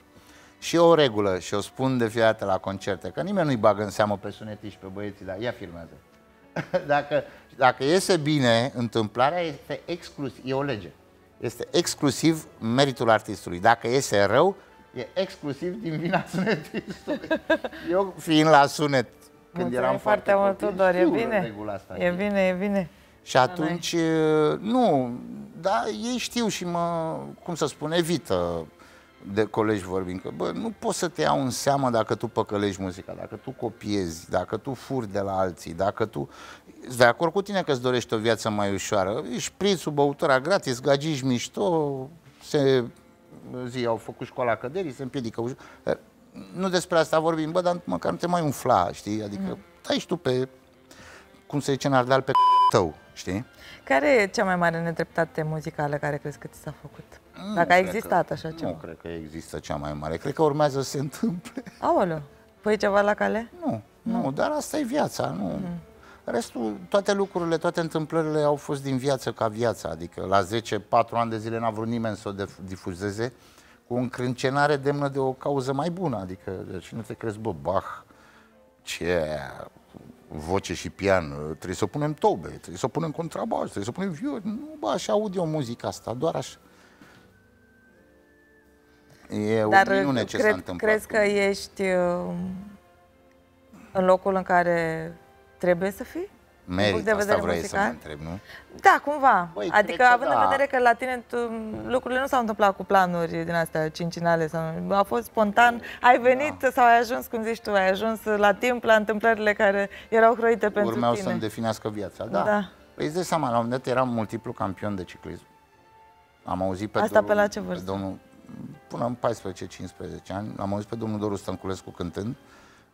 Și e o regulă, și o spun de fiecare dată la concerte, că nimeni nu-i bagă în seamă pe sunetiști, pe băieții, dar ea filmează. dacă, dacă iese bine, întâmplarea este exclusiv, e o lege, este exclusiv meritul artistului. Dacă iese rău, e exclusiv din vina sunetistului. Eu, fiind la sunet, când eram foarte mult, Tudor, e bine, e bine, e bine. Și atunci, nu, dar ei știu și mă, cum să spun, evită de colegi vorbind, că bă, nu poți să te iau în seamă dacă tu păcălești muzica, dacă tu copiezi, dacă tu furi de la alții, dacă tu... De acord cu tine că îți dorești o viață mai ușoară, ești prințul, băutura gratis, gagici mișto, se... Zi, au făcut școala căderii, se împiedică ușor. Nu despre asta vorbim, bă, dar măcar nu te mai umfla, știi? Adică, stai și tu pe, cum se zice în Ardeal, pe tău. Știi? Care e cea mai mare nedreptate muzicală care crezi că ți s-a făcut? Nu, dacă a existat că, așa ceva? Nu cred că există cea mai mare. Cred că urmează să se întâmple. Aoleu, păi ceva la cale? Nu, nu, nu, dar asta e viața. Nu. Mm. Restul, toate lucrurile, toate întâmplările au fost din viață ca viața. Adică la zece, patru ani de zile n-a vrut nimeni să o difuzeze cu o încrâncenare demnă de o cauză mai bună. Adică, și nu te crezi, bă, Bach, ce voce și pian, trebuie să o punem tobe, trebuie să o punem contrabas, trebuie să o punem viori. Nu, bă, așa aud eu muzica asta, doar așa. E o minune ce s-a întâmplat. Crezi că ești în locul în care trebuie să fii? Merit, asta vrei să mă întreb, nu? Da, cumva. Băi, adică având da. în vedere că la tine tu, lucrurile nu s-au întâmplat cu planuri din astea cincinale, sau, a fost spontan, ai venit da. sau ai ajuns, cum zici tu, ai ajuns la timp la întâmplările care erau croite pentru tine. Urmeau să-mi definească viața, da. da. Păi îți dai seama, la un moment dat eram multiplu campion de ciclism. Am auzit pe, asta Doru, pe, la ce vârstă? Pe domnul, până în paisprezece cincisprezece ani, am auzit pe domnul Doru Stănculescu cântând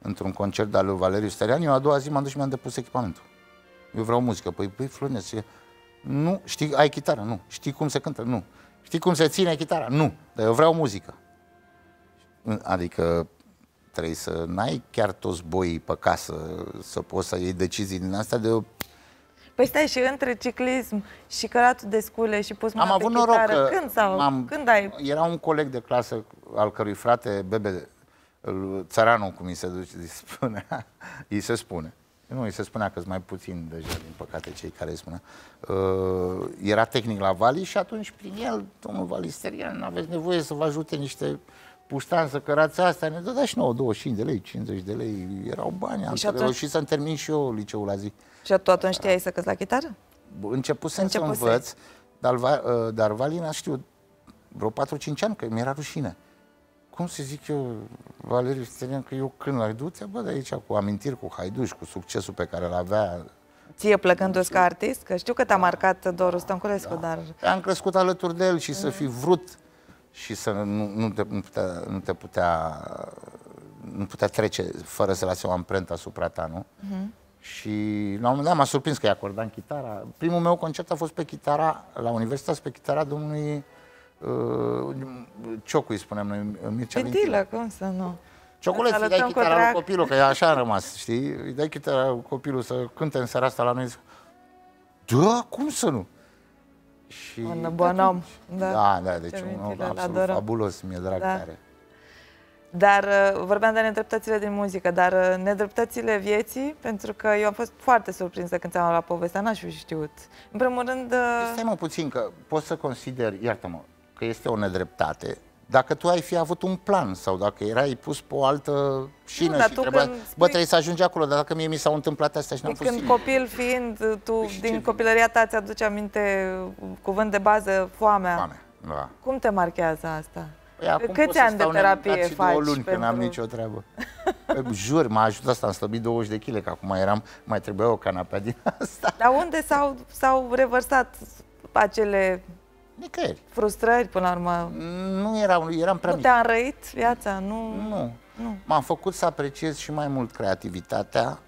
într-un concert de al lui Valeriu Sterian. Eu a doua zi m-am dus și mi-am depus echipamentul. Eu vreau muzică. Păi, păi Florin, nu, știi, ai chitară? Nu. Știi cum se cântă? Nu. Știi cum se ține chitara? Nu. Dar eu vreau muzică. Adică trebuie să n-ai chiar toți boii pe casă, să poți să iei decizii din astea de... Păi stai, și între ciclism și căratul de scule și pus mâna pe chitară, când sau când ai... Era un coleg de clasă al cărui frate, Bebe, Țăranul, cum îi se duce, îi spunea, îi se spune. Nu, îi se spunea că sunt mai puțin deja, din păcate, cei care îi spunea. Uh, era tehnic la Vali și atunci prin el, domnul Valeriu Sterian, nu aveți nevoie să vă ajute niște puștani să cărați asta, ne dădea și nouă douăzeci și cinci de lei, cincizeci de lei, erau bani, am atunci... reușit să-mi termin și eu liceul la zi. Și tu atunci știai să căți la chitară? Începusem să învăț, dar, dar Vali n-a știut vreo patru cinci ani, că mi-era rușine. Cum să zic eu, Valeriu Sterian, că eu când l-ai duțe, bă, de aici cu amintiri, cu haiduși, cu succesul pe care l-avea. Ție plăcându-ți ca artist? Că știu că te-a marcat Doru Stănculescu, da. dar... Am crescut alături de el și mm. să fi vrut și să nu, nu, te, nu, putea, nu te putea... nu putea trece fără să lase o amprentă asupra ta, nu? Mm. Și la un moment dat m-a surprins că i-a acordat chitara. Primul meu concert a fost pe chitara, la universitate, pe chitara domnului... Ciocu, îi spuneam noi, Mircea Mintilă, cum să nu? Cioculeț, îi dai chitara lui copilul, că așa a rămas, știi? Îi dai chitara lui copilul să cânte în seara asta la noi. Da, cum să nu? Și un bun om. Da, da, da, deci un om absolut fabulos, mi-e drag tare. Dar vorbeam de nedreptățile din muzică, dar nedreptățile vieții, pentru că eu am fost foarte surprinsă când ți-am luat povestea, n-aș fi știut. În primul rând... Stai mă puțin, că pot să consider, iartă-mă, că este o nedreptate dacă tu ai fi avut un plan sau dacă erai pus pe o altă șină, nu, și trebuia, bă, spui... trebuie să ajungi acolo, dar dacă mie mi s-au întâmplat astea și n-am fost sigur. Când copil fiind, tu și din copilăria ta ți-aduce aminte cuvânt de bază, foamea. Foame, da. Cum te marchează asta? Păi, câți ani de terapie faci? Luni, pentru... că n-am nicio treabă. Jur, m-a ajutat asta, am slăbit douăzeci de kilograme, că acum eram, mai trebuia o canapea din asta. Dar unde s-au revărsat acele... Nicăieri. Frustrări, până la urmă? Nu eram, eram prea mic. Nu te-a înrăit viața? Nu. Nu. nu. M-am făcut să apreciez și mai mult creativitatea,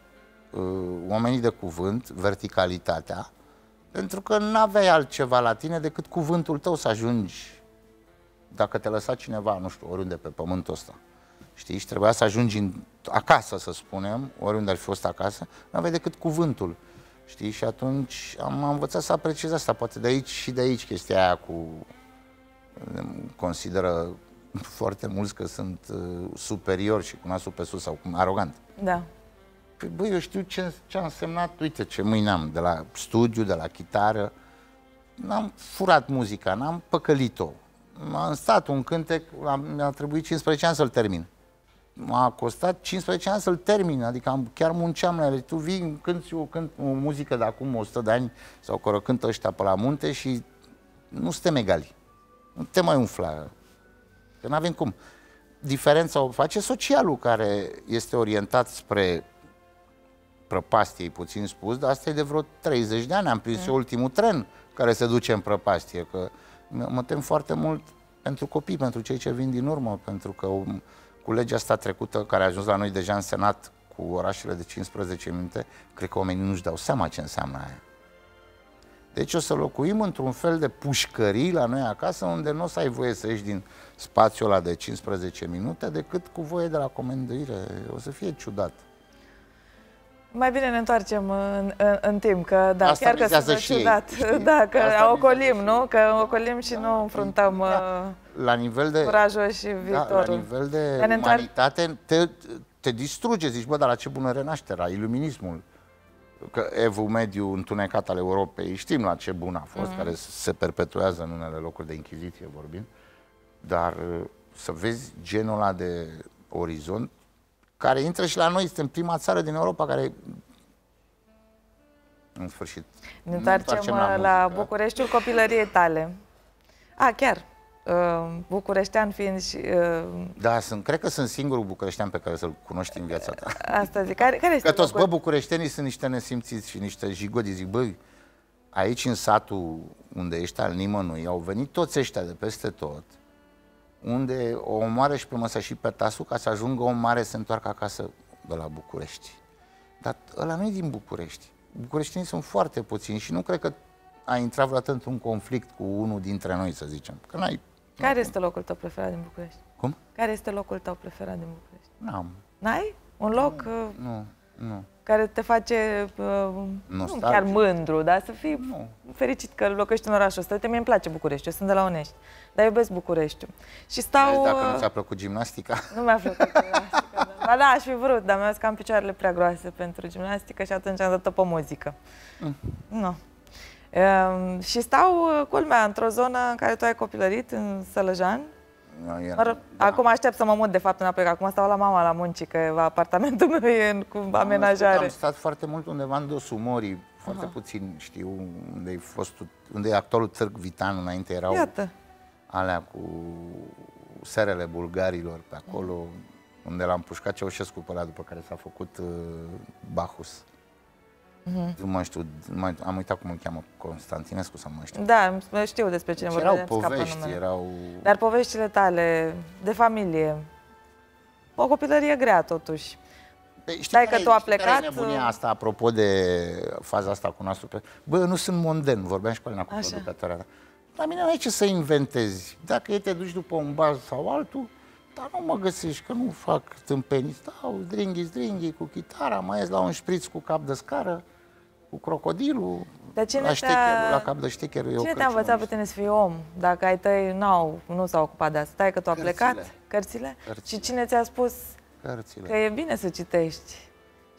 oamenii de cuvânt, verticalitatea, pentru că n-aveai altceva la tine decât cuvântul tău să ajungi. Dacă te lăsa cineva, nu știu, oriunde pe pământul ăsta, știi, și trebuia să ajungi în, acasă, să spunem, oriunde ar fi fost acasă, n-aveai decât cuvântul. Știi? Și atunci am învățat să apreciez asta, poate de aici și de aici chestia aia cu... Consideră foarte mulți că sunt uh, superior și cu nasul pe sus sau cu arogant. Da. Păi, băi, eu știu ce, ce a însemnat, uite ce mâine am, de la studiu, de la chitară. N-am furat muzica, n-am păcălit-o. Am stat un cântec, mi-a trebuit cincisprezece ani să-l termin. M-a costat cincisprezece ani să-l termin, adică am, chiar munceam la ele. Tu vii, cânti eu cânt o muzică de acum o sută de ani sau că cântă ăștia pe la munte și nu suntem egali. Nu te mai umfla, că n-avem cum. Diferența o face socialul, care este orientat spre prăpastie, puțin spus, dar asta e de vreo treizeci de ani. Am prins mm. eu ultimul tren care se duce în prăpastie, că mă tem foarte mult pentru copii, pentru cei ce vin din urmă, pentru că... Cu legea asta trecută, care a ajuns la noi deja în Senat, cu orașele de cincisprezece minute, cred că oamenii nu-și dau seama ce înseamnă aia. Deci o să locuim într-un fel de pușcării la noi acasă, unde nu o să ai voie să ieși din spațiul ăla de cincisprezece minute, decât cu voie de la comandăire. O să fie ciudat. Mai bine ne întoarcem în, în, în timp, că da, asta chiar că sunt ciudat, ei, da, că asta ocolim, nu? Că ocolim și da, nu înfruntăm da. La nivel de, curajul și viitorul. Da, la nivel de dar umanitate te, te distruge, zici, bă, dar la ce bună renașterea, iluminismul, că evul mediu întunecat al Europei, știm la ce bun a fost, mm. care se perpetuează în unele locuri de inchiziție, vorbim, dar să vezi genul ăla de orizont, care intră și la noi, suntem prima țară din Europa care... În sfârșit. Ne întoarcem la, la Bucureștiul copilăriei tale. A, chiar. Bucureștean fiind și... Da, sunt, cred că sunt singurul bucureștean pe care să-l cunoști în viața ta. Asta zic. Care, care este că toți, București? Bă, bucureștenii sunt niște nesimțiți și niște jigodi. Zic, bă, aici în satul unde ești al nimănui, au venit toți ăștia de peste tot, unde o omoară și pe măsa și pe tasul ca să ajungă o mare să întoarcă acasă de la București. Dar ăla nu e din București. Bucureștinii sunt foarte puțini și nu cred că ai intrat vreodată într-un conflict cu unul dintre noi, să zicem. Că n-ai... Care este locul tău preferat din București? Cum? Care este locul tău preferat din București? N-am. N-ai? Un loc... Nu, nu. nu. Care te face uh, nu chiar mândru, dar să fii nu. fericit că locuiești în orașul ăsta. Uite, mie îmi place București, eu sunt de la Onești, dar iubesc Bucureștiul. Și stau... Deci dacă nu ți-a plăcut gimnastica? Nu mi-a plăcut gimnastica, da. Ba da, aș fi vrut, dar mi-a zis că am picioarele prea groase pentru gimnastică și atunci am dat-o pe muzică. Mm. Nu. Uh, și stau, culmea, într-o zonă în care tu ai copilărit, în Sălăjan. Da. Acum aștept să mă mut de fapt înapoi, că acum stau la mama la muncii, că apartamentul meu e în, cu da, amenajare. Am stat foarte mult undeva în dosul Morii, foarte Aha. puțin știu unde e fost, unde e actualul Târg Vitan, înainte erau Iată. alea cu serele bulgarilor pe acolo, unde l-am pușcat Ceaușescu pe ăla, după care s-a făcut uh, Bacchus. Mm-hmm. Nu mai știu, mai, am uitat cum îl cheamă, Constantinescu sau mai știu. Da, știu despre cine deci vorbeam. Erau povești, erau... Dar poveștile tale, de familie, o copilărie grea totuși. Păi, știi care, că tu a plecat... Știi nebunia asta, apropo de faza asta cu nasul pe... Bă, eu nu sunt monden, vorbeam și cu Alina, cu producătoarea ta. La mine nu ai ce să inventezi. Dacă ei te duci după un bar sau altul, dar nu mă găsești, că nu fac tâmpenii. Stau, dringhi-zdringhi cu chitara, mai ies la un șpriț cu cap de scară, cu crocodilul, la, te... la cap de ștecherul. Cine te-a învățat pe tine să fii om? Dacă ai tăi n-au, nu s-au ocupat de asta. Stai că tu a plecat, cărțile? cărțile. Și cine ți-a spus cărțile. Că e bine să citești?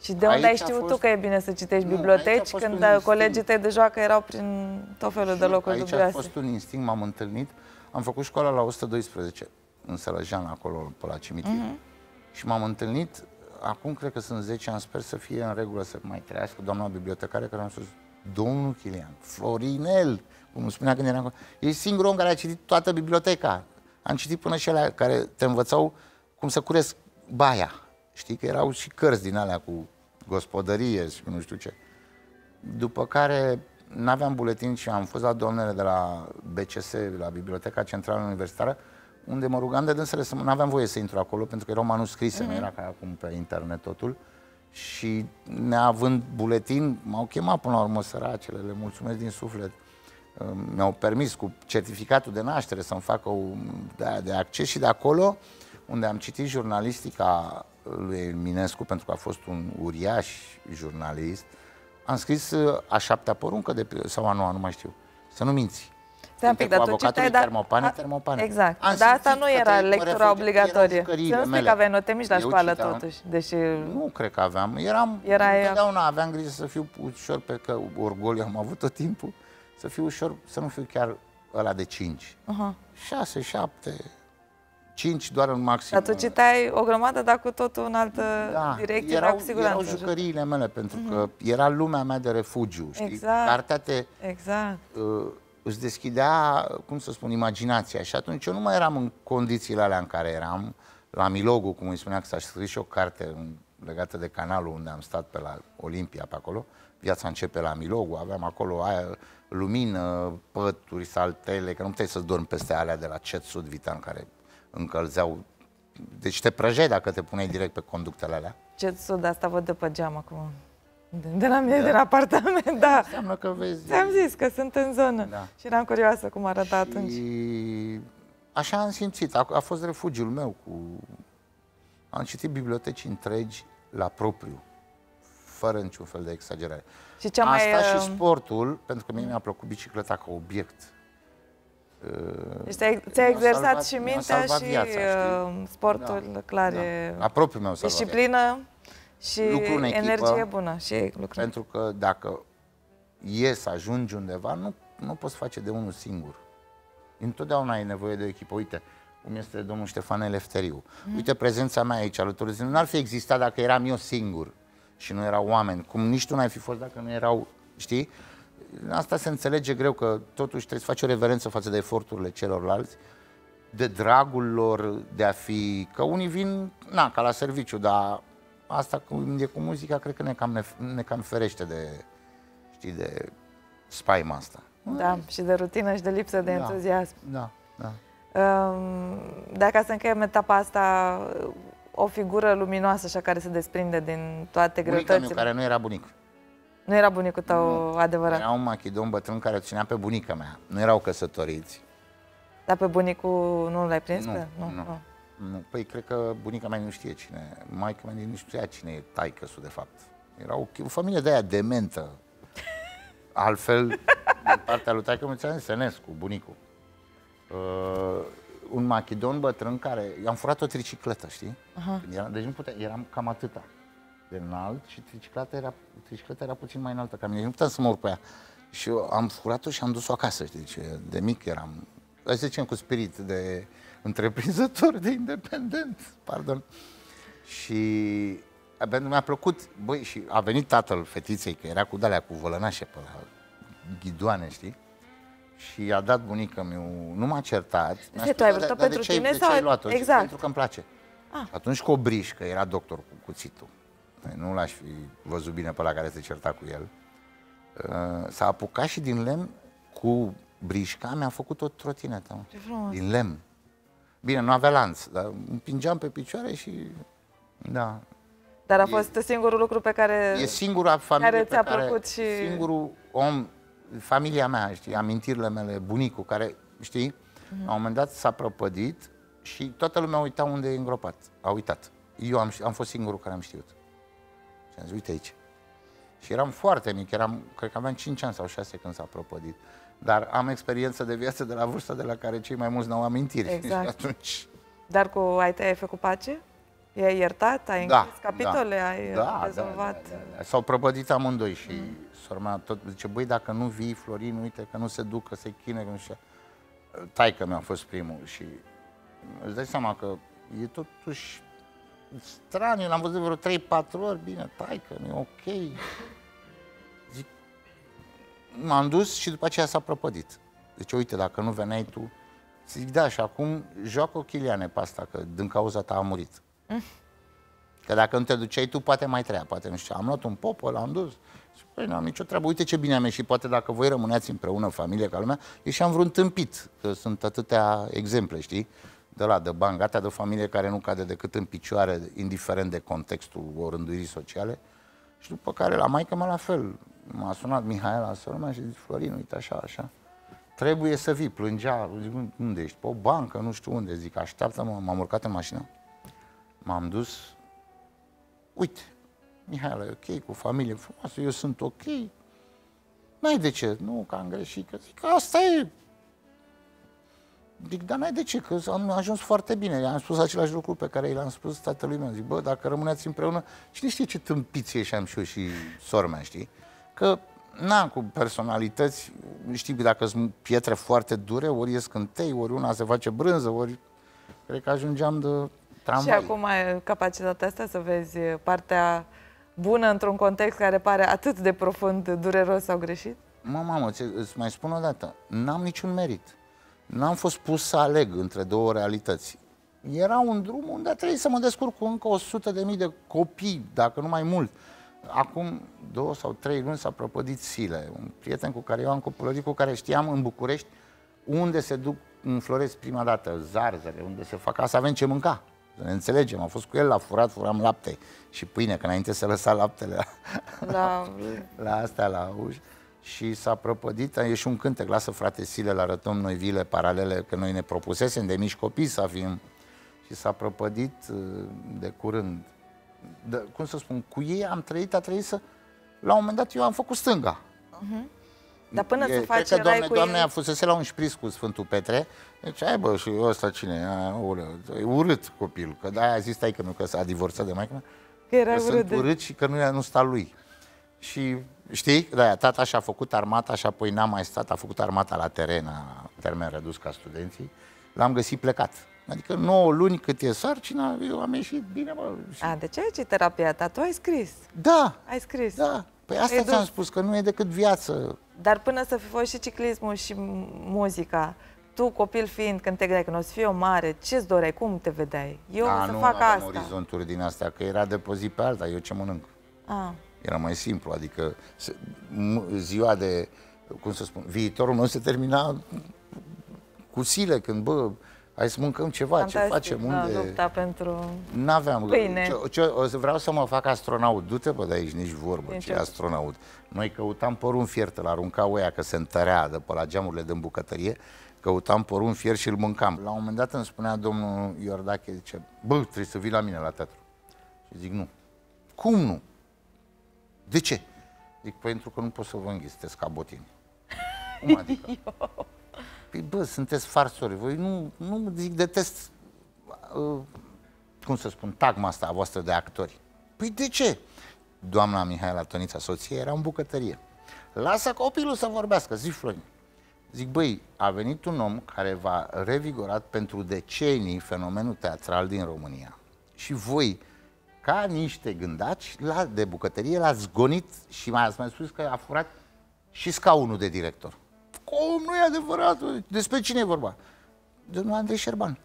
Și de unde ai știut fost... tu că e bine să citești nu, biblioteci când colegii tăi de joacă erau prin tot felul și de locuri dubioase? Aici a fost un instinct, m-am întâlnit, am făcut școala la o sută doisprezece, în Sălăjan, acolo, pe la cimitir. Mm-hmm. Și m-am întâlnit, acum cred că sunt zece ani, sper să fie în regulă să mai trăiască doamna bibliotecare, care am spus, domnul Chilian, Florinel, cum îmi spunea când eram acolo, e singurul om care a citit toată biblioteca. Am citit până și alea care te învățau cum să curesc baia. Știi că erau și cărți din alea cu gospodărie și nu știu ce. După care n-aveam buletin și am fost la doamnele de la B C S, la Biblioteca Centrală Universitară, unde mă rugam de dânsele să n-aveam voie să intru acolo, pentru că erau manuscrise, mm-hmm. nu era ca acum pe internet totul. Și neavând buletin, m-au chemat până la urmă săracele, le mulțumesc din suflet. Mi-au permis cu certificatul de naștere să-mi facă de acces și de acolo, unde am citit jurnalistica lui Eminescu, pentru că a fost un uriaș jurnalist, am scris a șaptea poruncă, de, sau a noua, nu mai știu, să nu minți. Pic, dar tu citai, dar... Termopane, termopane. Exact, am dar asta nu era lectura obligatorie. Să nu spui că aveai note mici la școală totuși. Deși... Nu cred că aveam, eram, întotdeauna aveam grijă să fiu ușor, pe că orgoliu am avut tot timpul, să fiu ușor, să nu fiu chiar ăla de cinci. Uh-huh. șase, șapte, cinci doar în maxim. Dar tu citai o grămadă, dar cu totul în altă da, direcție, erau, dar cu siguranță. Erau jucăriile mele, pentru uh-huh. că era lumea mea de refugiu, știi? Exact. Cartea te... Exact. Uh, îți deschidea, cum să spun, imaginația. Și atunci eu nu mai eram în condițiile alea în care eram. La Milogu, cum îi spunea, că s-a scris și o carte legată de canalul unde am stat pe la Olimpia, pe acolo. Viața începe la Milogu, aveam acolo aer, lumină, pături, saltele, că nu puteai să dormi peste alea de la Cet-Sud Vitan, care încălzeau. Deci te prăjeai dacă te puneai direct pe conductele alea. Cet-Sud, asta văd de pe geam acum. De la mine, da. din apartament, da. Înseamnă că vezi... Ți-am zis că sunt în zonă da. și eram curioasă cum arăta și... atunci. Așa am simțit, a, a fost refugiul meu. Cu... Am citit biblioteci întregi la propriu, fără niciun fel de exagerare. Și cea mai... Asta și sportul, pentru că mie mi-a plăcut bicicleta ca obiect. Deci ți-a exersat salvat, și mintea și viața, sportul, da, clar, da. E apropiu disciplină și energie bună. Și pentru că dacă e să ajungi undeva, nu, nu poți face de unul singur. Întotdeauna ai nevoie de o echipă. Uite, cum este domnul Ștefan Elefteriu. Mm. Uite prezența mea aici alături de... Nu ar fi existat dacă eram eu singur și nu erau oameni. Cum nici tu n-ai fi fost dacă nu erau, știi? Asta se înțelege greu, că totuși trebuie să faci o reverență față de eforturile celorlalți, de dragul lor de a fi... Că unii vin, na, ca la serviciu, dar asta e cu muzica, cred că ne cam, ne, ne cam ferește de, știi, de spaima asta. Da, și de rutină și de lipsă de entuziasm. Da, da, da. Dacă să încheiem etapa asta, o figură luminoasă așa care se desprinde din toate greutățile. Bunica mea, care nu era bunic. Nu era bunicul tău nu, adevărat? Era un machidon bătrân care ținea pe bunica mea. Nu erau căsătoriți. Dar pe bunicul nu l-ai prins? Nu, pe? Nu, nu, nu, nu. Păi cred că bunica mea nu știe cine. Maica mea nu știa cine e taicăsul de fapt. Era o, o familie de aia dementă. Altfel, din partea lui taică, mă ținea Senescu, bunicul. Uh, un machidon bătrân care... I-am furat o tricicletă, știi? Uh-huh. Era, deci nu puteam, eram cam atâta de înalt și tricicleta era, tricicleta era puțin mai înaltă ca mine, nu puteam să mă urc pe ea. Și eu am furat-o și am dus-o acasă, deci de mic eram, să zicem, cu spirit de întreprinzător, de independent, pardon. Și pentru mi-a plăcut, băi, și a venit tatăl fetiței, că era cu dalea, cu vălănașe pe la ghidoane, știi? Și a dat bunica-miu, nu m-a certat. Spus, tu ai vrut-o pentru tine sau... Exact. Pentru că îmi place. Ah. Atunci Cobriș, că era doctor cu cuțitul. Nu l-aș fi văzut bine pe la care se certa cu el. S-a apucat și din lemn cu brișca, mi-a făcut o trotinetă. Ce frumos. Din lemn. Bine, nu avea lanț, dar împingeam pe picioare și... Da. Dar a fost e... singurul lucru pe care... E singura familie care ți-a plăcut și... Singurul om, familia mea, știi, amintirile mele, bunicul care, știi, mm-hmm. la un moment dat s-a prăpădit și toată lumea uita unde e îngropat. A uitat. Eu am, am fost singurul care am știut. Am zis, uite aici. Și eram foarte mic, eram, cred că aveam cinci ani sau șase când s-a prăpădit. Dar am experiență de viață de la vârsta de la care cei mai mulți n-au amintiri. Exact. Atunci... Dar cu ai tăi ai făcut pace? I-ai iertat? Ai da, închis capitole? Da, ai da, rezolvat? Da, da, da, da. S-au prăpădit amândoi și mm. sora mea tot zice, băi, dacă nu vii, Florin, uite că nu se duc, că se chine, că nu știu. Taică mi-a fost primul și îți dai seama că e totuși... Straniu, l-am văzut vreo trei patru ori, bine, taică, nu e ok. Zic, m-am dus și după aceea s-a prăpădit. Deci, uite, dacă nu veneai tu, zic, da, și acum joacă o Chiliane pe asta, că din cauza ta a murit. Mm. Că dacă nu te duceai tu, poate mai treia, poate nu știu. Am luat un popă, l-am dus. Și păi, n-am nicio treabă, uite ce bine am ieșit, poate dacă voi rămâneați împreună în familie ca lumea, ieșeam vreun tâmpit, că sunt atâtea exemple, știi? De la de bani, gata, de o familie care nu cade decât în picioare, indiferent de contextul orânduirii sociale. Și după care la maică mea la fel. M-a sunat Mihaela, sora mea, și zice, Florin, uite așa, așa, trebuie să vii, plângea, zic, unde ești? Pe o bancă, nu știu unde, zic, așteaptă-mă, m-am urcat în mașină, m-am dus, uite, Mihaela e ok, cu familie frumoasă, eu sunt ok, n-ai de ce, nu, că am greșit, că zic, asta e. Zic, dar n-ai de ce, că am ajuns foarte bine. I-am spus același lucru pe care i-l-am spus tatălui meu. Zic, bă, dacă rămâneați împreună, cine știe ce tâmpiți ieșeam și eu și sora mea, știi? Că, na, cu personalități, știi, dacă sunt pietre foarte dure, ori ies cântei, ori una se face brânză, ori... Cred că ajungeam de tramvai. Și acum ai capacitatea asta să vezi partea bună într-un context care pare atât de profund dureros sau greșit? Mă, mamă, îți mai spun o dată, n-am niciun merit. N-am fost pus să aleg între două realități. Era un drum unde a trebuit să mă descurc cu încă o sută de mii de copii, dacă nu mai mult. Acum două sau trei luni s-a prăpădit Sile, un prieten cu care eu am copilărit, cu care știam în București unde se duc, înfloresc prima dată, zarzele, unde se fac asta, avem ce mânca. Ne înțelegem, am fost cu el la furat, furam lapte și pâine, că înainte se lăsa laptele la, la... la astea, la uși. Și s-a prăpădit, e și un cântec, lasă frate Sile, le arătăm noi vile paralele, că noi ne propusesem de mici copii să fim. Și s-a prăpădit de curând. de, cum să spun, cu ei am trăit, a trăit să... La un moment dat eu am făcut stânga. Uh-huh. Dar până e, să faci că, Doamne, Doamne, a fusese la un șpriț cu Sfântul Petre. Deci, ai bă, și ăsta cine? A, e urât copil. Că de-aia a zis taică-miu că s-a divorțat de maică-mea. Că era urât. Sunt urât și că nu, nu sta lui. Și știi? Da, tata și-a făcut armata și apoi n-a mai stat. A făcut armata la teren, la termen redus ca studenții. L-am găsit plecat. Adică nouă luni cât e sarcina, eu am ieșit bine, mă. Și... A, de ce aici e terapia ta? Tu ai scris. Da. Ai scris. Da. Păi asta ți-am spus, că nu e decât viață. Dar până să fi fost și ciclismul și muzica, tu, copil fiind, când te gândeai că nu o să fii o mare, ce-ți doreai? Cum te vedeai? Eu da, o să nu, fac asta. Nu, orizonturi din astea, că era de pe zi pe alta, eu ce mănânc. A. Era mai simplu, adică ziua de, cum să spun, viitorul meu se termina cu zile, când, bă, hai să mâncăm ceva, fantastic. Ce facem, unde... Lupta pentru n-aveam pâine. Ce, ce, vreau să mă fac astronaut. Du-te, bă, de aici, nici vorbă, ce astronaut. Noi căutam porumb fiert, îl aruncau ăia că se întărea de pe la geamurile din bucătărie, căutam porumb fiert și îl mâncam. La un moment dat îmi spunea domnul Iordache, zice, bă, trebuie să vii la mine la teatru. Și zic, nu. Cum nu? De ce? Zic, pentru că nu pot să vă înghis, sunteți ca botini. Cum adică? Păi, bă, sunteți farsori. Voi nu, nu zic, detest, uh, cum să spun, tagma asta a voastră de actori. Păi de ce? Doamna Mihaela Tonița, soție, era în bucătărie. Lasă copilul să vorbească, zic Florin. Zic, băi, a venit un om care v-a revigorat pentru decenii fenomenul teatral din România. Și voi, ca niște gândaci, la, de bucătărie, l-ați gonit și mai ați mai spus că a furat și scaunul de director. Cum? Nu e adevărat? Despre cine e vorba? Domnul Andrei Șerban.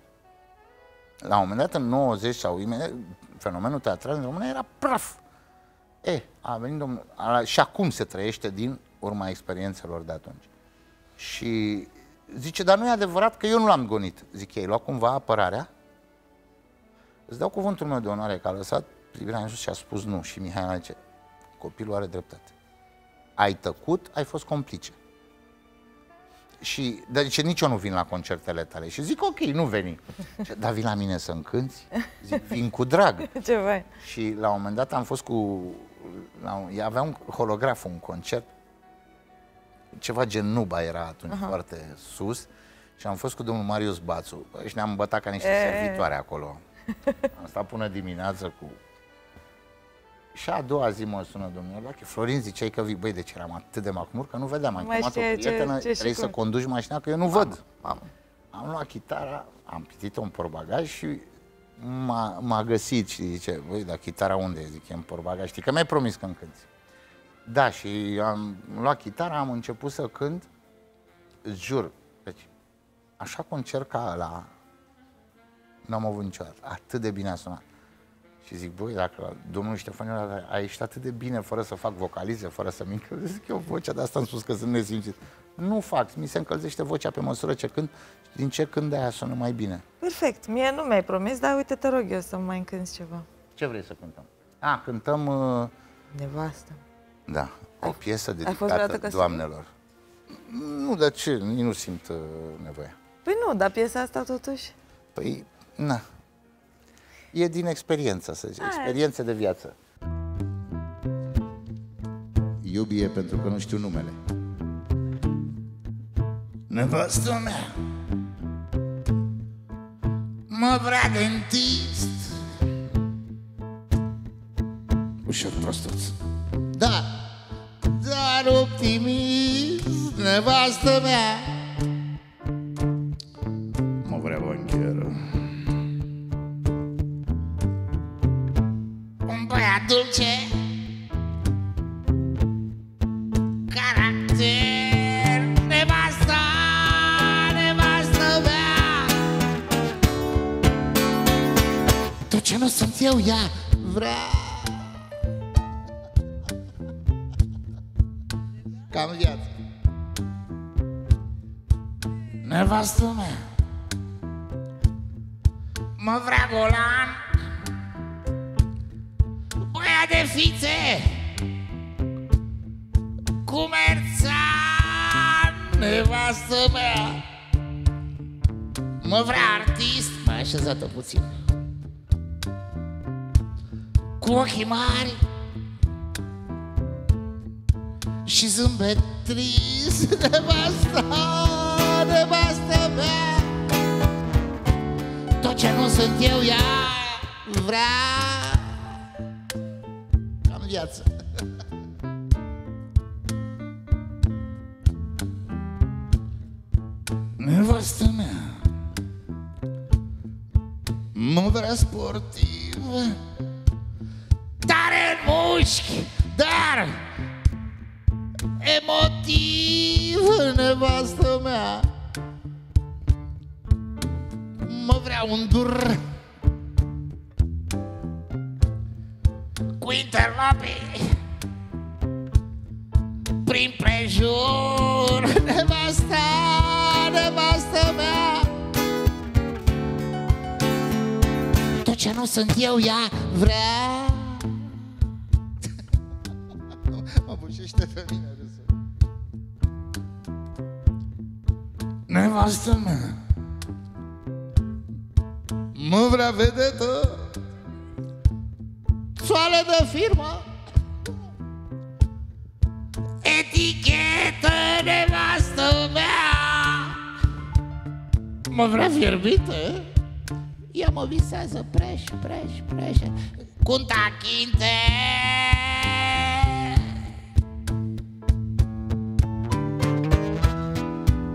La un moment dat, în nouăzeci sau imediat, fenomenul teatral în România era praf. E, a venit domnul... A, și acum se trăiește din urma experiențelor de atunci. Și zice, dar nu e adevărat că eu nu l-am gonit. Zic, ei, lua cumva apărarea? Îți dau cuvântul meu de onoare că a lăsat privirea în jos și a spus nu. Și Mihaela zice, copilul are dreptate. Ai tăcut, ai fost complice. Și, dar zice, nici eu nu vin la concertele tale. Și zic, ok, nu veni. Dar vii la mine să încânți? Zic, vin cu drag. Ce vai. Și la un moment dat am fost cu... La, avea un holograf, un concert. Ceva gen Nuba era atunci, uh-huh. foarte sus. Și am fost cu domnul Marius Bațu. Și ne-am bătat ca niște e... servitoare acolo. Am stat până dimineață cu... Și a doua zi mă sună domnul Iordache, Florin, ziceai că vii. Băi, deci eram atât de macmur că nu vedeam. Am chemat o prietenă, trebuie să conduci mașina, că eu nu văd. Am, am luat chitara, am pitit-o în portbagaj și m-a găsit și zice, băi, dar chitara unde e? Zic, e în portbagaj. Știi că mi-ai promis că-mi cânti. Da, și am luat chitara, am început să cânt, îți jur. Deci, așa cum încerca ăla, n-am avut niciodată. Atât de bine a sunat. Și zic, băi, dacă domnul Ștefan a ieșit atât de bine, fără să fac vocalize, fără să mi încălzesc eu vocea, de asta am spus că sunt nesimțit. Nu fac, mi se încălzește vocea pe măsură ce cânt, din ce cânt de aia sună mai bine. Perfect, mie nu mi-ai promis, dar uite, te rog eu să mai încânți ceva. Ce vrei să cântăm? A, cântăm... Uh... Nevastă. Da, o piesă dedicată doamnelor. Nu, dar ce, nu simt uh, nevoia. Păi nu, dar piesa asta totuși... Păi, na... E din experiență, să zic, experiențe de viață. Iubie pentru că nu știu numele. Nevastă mea mă vrea dentist. Ușor prostuț. Da, dar optimist. Nevastă mea mă vrea bancheră. Dulce caracter. Nevasta, nevasta mea, tot ce nu sunt eu, ea vrea. Cam viață. Nevasta mea mă vrea golan de fițe, comerțan. Nevastă mea mă vrea artist. Mai așezat-o puțin. cu ochii mari și zâmbet trist. Nevasta, nevasta mea, tot ce nu sunt eu, ea vrea. Cam viață. Nevasta mea mă vrea sportiv, tare în mușchi, dar emotiv. Nevasta mea mă vrea un dur cu interlopii prin prejur. Nevasta, nevasta mea, tot ce nu sunt eu, ea vrea. Mă bușește pe mine râsul. Nevasta mea mă vrea vedetă, soală de firmă, etichetă. Nevastă mea mă vrea fierbită, ea mă visează preș, preș, preș, cu un tachinte.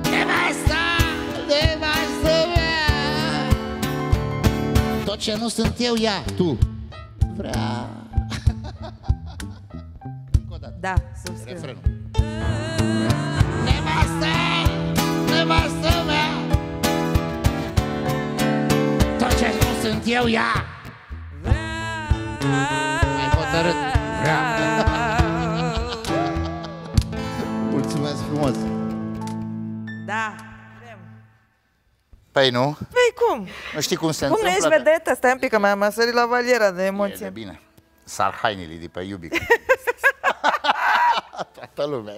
Nevastă, nevastă mea, tot ce nu sunt eu, ea, tu vrea. Încă o dată. Da, subscriu. Refrenul. Nevastă, nevastă mea, tot ce nu sunt eu, ea vrea. Ai hotărât. Vrea. Mulțumesc frumos. Da. Păi nu? Păi cum? Nu știi cum se cum întâmplă? Cum ne ești vedetă? Stai un pic, că mi-am sărit la valiera de emoție. E de bine. Sar hainele de pe iubic. Toată lumea.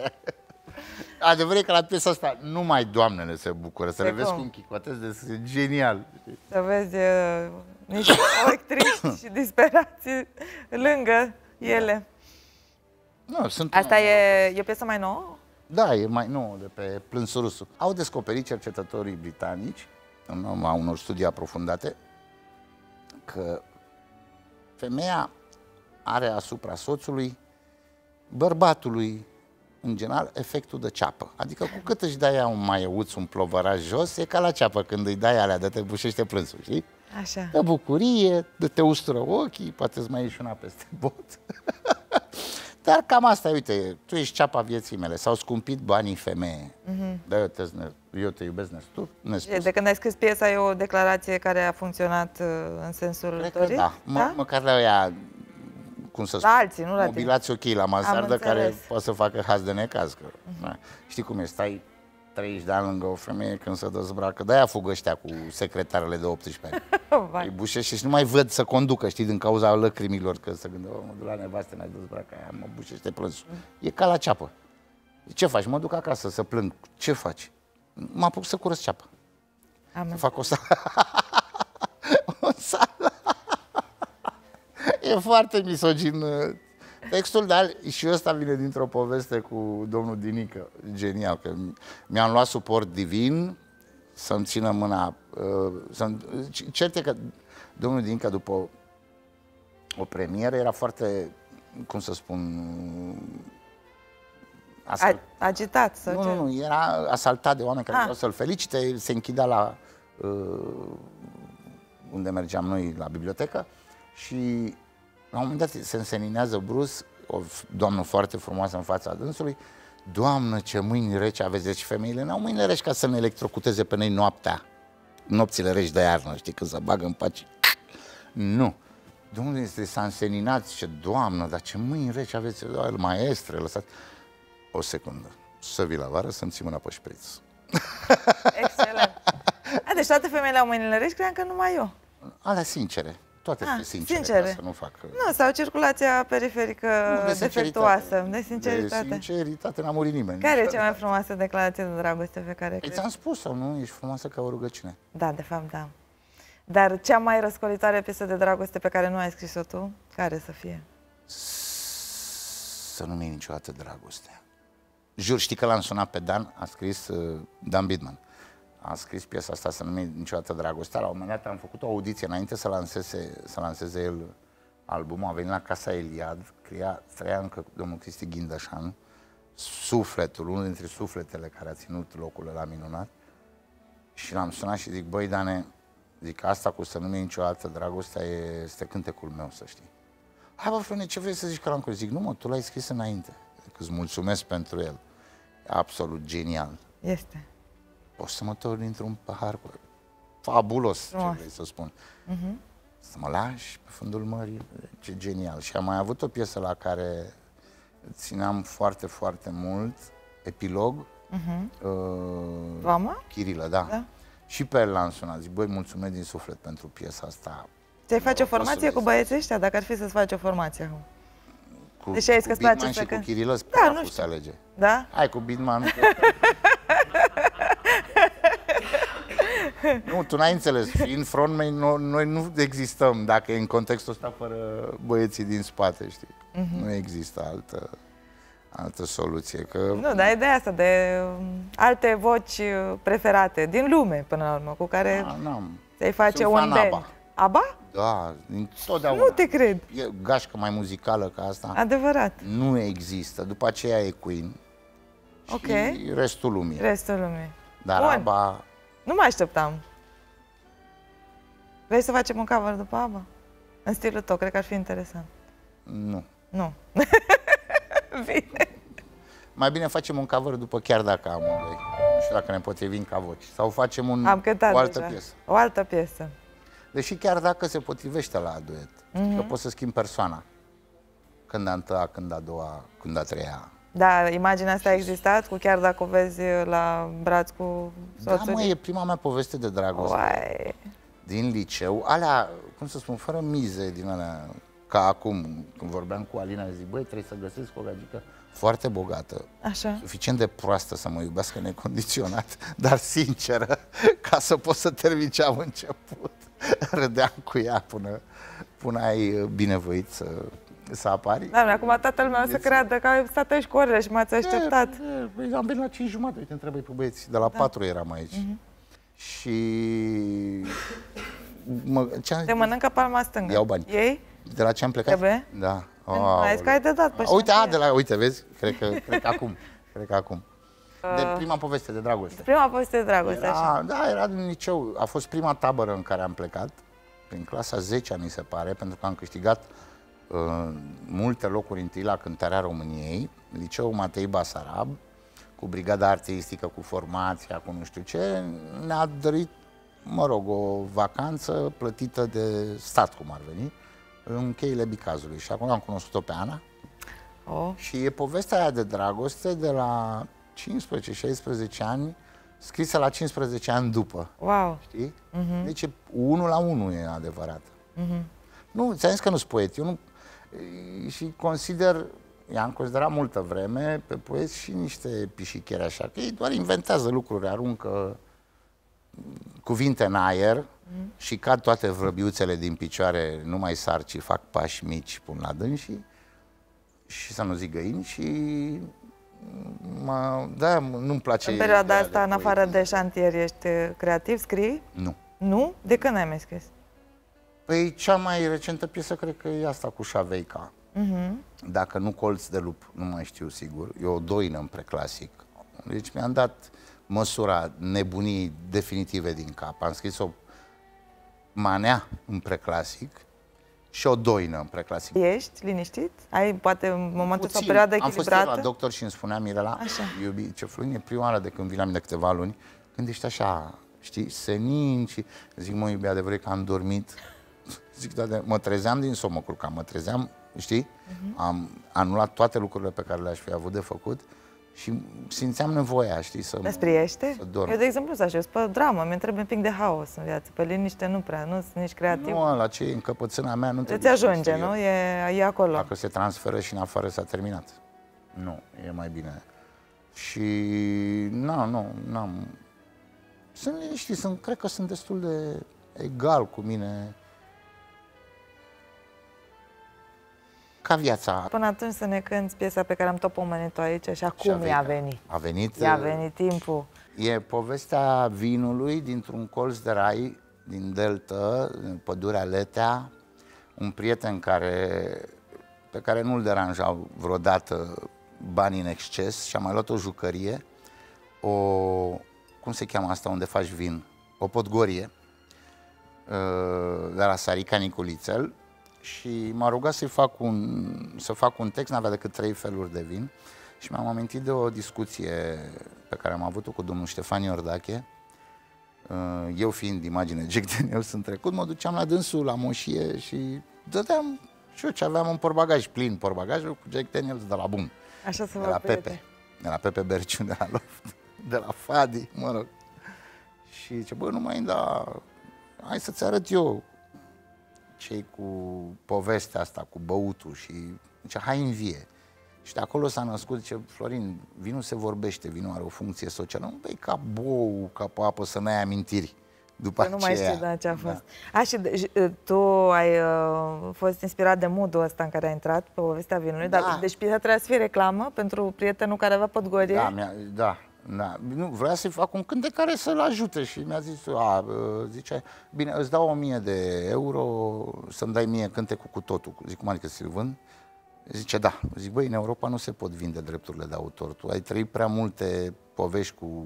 Adevărul e că la piesa asta numai doamnele se bucură. Să le vezi cu un chicoatez de genial. Să vezi uh, niște electriști și disperații lângă ele. Da. Nu, sunt asta e, e piesa mai nouă? Da, e mai nouă, de pe Plânsul Rusu. Au descoperit cercetătorii britanici, în urma unor studii aprofundate, că femeia are asupra soțului, bărbatului, în general, efectul de ceapă. Adică cu cât își dai ea un maieuț, un plovăraj jos, e ca la ceapă, când îi dai alea de te bușește plânsul, știi? Așa. De bucurie, de te ustură ochii, poate îți mai ieși una peste bot. Dar cam asta, uite, tu ești ceapa vieții mele, s-au scumpit banii femeie. Mm-hmm. Da, eu te, eu te iubesc nespus. nespus. De când ai scris piesa, e o declarație care a funcționat în sensul următorii? Da, da? Măcar la ea, cum să spun, alții, nu la mobilați ochii la mansardă, care poate să facă haz de necaz. Că, mm-hmm. Da. Știi cum e, stai treizeci de ani lângă o femeie când se dezbracă, de-aia fugă ăștia cu secretarele de optsprezece ani. Îi bușește și nu mai văd să conducă, știi, din cauza lăcrimilor, că se gândă, mă duc la nevastă, n-ai dezbracă, aia mă bușește plânsul. E ca la ceapă. Ce faci? Mă duc acasă să plâng. Ce faci? Mă apuc să curăț ceapă. Să fac o sală. O sală. E foarte misogin textul, dar și ăsta vine dintr-o poveste cu domnul Dinică, genial, că mi-am luat suport divin să-mi țină mâna, să cert e că domnul Dinică, după o premieră, era foarte, cum să spun, asalt... agitat, sau nu, ce? Nu, nu, era asaltat de oameni care vreau să-l felicite, se închidea la unde mergeam noi, la bibliotecă, și la un moment dat se înseninează brusc, o doamnă foarte frumoasă în fața dânsului. Doamnă, ce mâini reci aveți! Deci femeile n-au mâini reci ca să ne electrocuteze pe noi noaptea. Nopțile reci de iarnă, știi, când se bagă în pace. Nu. Domnul s-a înseninat, zice, doamnă, dar ce mâini reci aveți! El, maestre, lăsați... O secundă, să vii la vară să-mi ții mâna pe șpriț. Excelent. A, deci toate femeile au mâinile reci, cream că numai eu. Alea sincere. Toate ah, sincere, sincere. Să nu fac... Nu, sau circulația periferică nu, de defectuoasă, de sinceritate. De sinceritate n-a murit nimeni. Care e cea mai frumoasă declarație de dragoste pe care... Ți-am spus-o, nu? Ești frumoasă ca o rugăciune. Da, de fapt, da. Dar cea mai răscolitoare piesă de dragoste pe care nu ai scris-o tu, care să fie? Să nu mi-e niciodată dragoste. Jur, știi că l-am sunat pe Dan, a scris uh, Dan Bittman. A scris piesa asta, să nu mi-e niciodată dragoste. La un moment dat am făcut o audiție înainte să lanseze, să lanseze el albumul. A venit la Casa Eliad, crea, trăia încă domnul Cristi Ghindășan, sufletul, unul dintre sufletele care a ținut locul ăla minunat. Și l-am sunat și zic, băi, Dane, zic, asta cu să nu mi-e niciodată dragostea este cântecul meu, să știi. Hai, bă, frune, ce vrei să zici că l-am scris? Zic, nu, mă, tu l-ai scris înainte. Zic, îți mulțumesc pentru el. E absolut genial. Este. Poți să mă torni într-un pahar, bă. Fabulos, frumos. Ce vrei să spun. Uh-huh. Să mă lași pe fundul mării, ce genial. Și am mai avut o piesă la care țineam foarte, foarte mult, Epilog, uh-huh. uh, Vama? Chirilă, da. da. Și pe el l-am sunat, zic, băi, mulțumesc din suflet pentru piesa asta. Ți-ai face o formație cu băieții ăștia, dacă ar fi să-ți faci o formație acum? Cu, deci ai cu Bittman și că... cu Chirilă, da, nu știu. Alege. Da? Hai cu Bittman. Nu, tu n-ai înțeles, în front noi, noi nu existăm, dacă e în contextul ăsta, fără băieții din spate, știi? Mm-hmm. Nu există altă... altă soluție, că... Nu, dar ideea asta de alte voci preferate din lume, până la urmă, cu care te-ai face un band. ABBA? ABBA? Da, întotdeauna. Nu te cred. E gașcă mai muzicală ca asta. Adevărat. Nu există. După aceea e Queen și okay. restul lumii. Restul lumii. Dar bun. ABBA... Nu mai așteptam. Vrei să facem un cover după ABBA? În stilul tău, cred că ar fi interesant. Nu. Nu. Bine. Mai bine facem un cover după Chiar dacă amândoi. Nu știu dacă ne potrivim ca voci. Sau facem un, Am o altă deja. piesă. O altă piesă. Deși Chiar dacă se potrivește la duet. Mm-hmm. Că poți să schimbi persoana. Când a întâia, când a doua, când a treia. Da, imaginea asta a existat cu Chiar dacă o vezi la braț cu soțul. Da, mă, e prima mea poveste de dragoste. Uai. Din liceu. Alea, cum să spun, fără mize din alea. Ca acum, când vorbeam cu Alina, zic, băi, trebuie să găsesc o gagică foarte bogată, așa, suficient de proastă să mă iubească necondiționat, dar sinceră, ca să pot să termin ce am început. Râdeam cu ea până, până ai binevoit să, să apari. Doamne, acum tatăl meu să creadă că ai stat aici cu orele și m-ați așteptat. E, e, am venit la cinci jumate, te întrebai pe băieți, de la da. patru eram aici. Mm-hmm. Și... Mă, te mănâncă palma stângă. Iau bani. Ei? De la ce am plecat? Trebuie? Da. Ai zis că ai de dat pe uite, a, de la, uite, vezi? Cred că, cred că acum. Cred că acum. De prima poveste de dragoste. Prima poveste de dragoste, era, așa. Da, era din liceu. A fost prima tabără în care am plecat, prin clasa zecea, mi se pare, pentru că am câștigat uh, multe locuri întâi la cântarea României, liceul Matei Basarab, cu brigada artistică, cu formația, cu nu știu ce, ne-a dorit, mă rog, o vacanță plătită de stat, cum ar veni, în cheile Bicazului. Și acum am cunoscut-o pe Ana. Oh. Și e povestea aia de dragoste de la cincisprezece șaisprezece ani, scrisă la cincisprezece ani după. Wow! Știi? Mm-hmm. Deci unul la unul e adevărat. Mm-hmm. Nu, ți-am zis că nu-s poet. Eu nu... Și consider, i-am considerat multă vreme pe poeți și niște pișicheri așa, că ei doar inventează lucruri, aruncă cuvinte în aer. Mm. Și cad toate vrăbiuțele din picioare, nu mai sar, ci fac pași mici, pun la dânsii și să nu zic găini și... Mă, da, nu-mi place... În perioada asta, în afară de șantier, ești creativ? Scrii? Nu. Nu? De când ai mai scris? Păi cea mai recentă piesă cred că e asta cu Șaveica. Mm-hmm. Dacă nu colț de lup, nu mai știu sigur. E o doină în preclasic. Deci mi-am dat măsura nebunii definitive din cap. Am scris o manea în preclasic și o doină în preclasic. Ești liniștit? Ai poate în momentul sau o perioadă echilibrată? Am fost la doctor și îmi spunea Mirela, așa, iubi, ce Florin, e prima oară de când vin la mine de câteva luni, când ești așa, știi, senin și... Zic, mă, iubi, adevărat că am dormit. Zic, da, de... mă trezeam din somn, mă culcam, mă trezeam, știi? Uh-huh. Am anulat toate lucrurile pe care le-aș fi avut de făcut. Și simțeam nevoia, știi, să Despriește? Să dorm. Eu, de exemplu, să așez pe dramă, mi-e trebuie un pic de haos în viață. Pe liniște nu prea, nu sunt nici creativ. Nu, la ce e încăpățâna mea nu trebuie. Îți ajunge, nu? E, e acolo. Dacă se transferă și în afară s-a terminat. Nu, e mai bine. Și... nu, nu, n-am... Sunt, știi, sunt, cred că sunt destul de egal cu mine, ca viața. Până atunci să ne cânti piesa pe care am tot pomenit-o aici și acum i-a venit. A venit. I-a venit timpul. E povestea vinului dintr-un colț de rai, din delta, din pădurea Letea, un prieten care, pe care nu-l deranjau vreodată banii în exces și a mai luat o jucărie, o, cum se cheamă asta unde faci vin? O podgorie de la Sarica Niculițel și m-a rugat să-i fac un, să fac un text, n-avea decât trei feluri de vin și mi-am amintit de o discuție pe care am avut-o cu domnul Ștefan Iordache. Eu fiind imagine Jack Daniels în trecut, mă duceam la dânsul, la moșie și dădeam și eu ce aveam în portbagaj, plin portbagajul cu Jack Daniels de la bun. Așa să de la Pepe, priete. de la Pepe Berciu, de la Loft, de la Fadi, mă rog. Și zice, bă, nu mai da, hai să-ți arăt eu ce cu povestea asta, cu băutul și zice, hai în vie. Și de acolo s-a născut, zice, Florin, vinul se vorbește, vinul are o funcție socială. Nu bei ca bou, ca pe apă, să n-ai amintiri după aceea. Nu mai știu, da, ce a fost. Da. A, și tu ai uh, fost inspirat de modul ăsta în care ai intrat, pe povestea vinului. Da. Dar, deci piesa trebuia să fie reclamă pentru prietenul care avea podgorie? Da, da, da. Nu, vrea să-i fac un cântec care să-l ajute și mi-a zis, a, zice, bine, îți dau o mie de euro să-mi dai mie cântecul cu totul. Zic, cum adică să-l vând? Zice, da. Zic, băi, în Europa nu se pot vinde drepturile de autor. Tu ai trăit prea multe povești cu...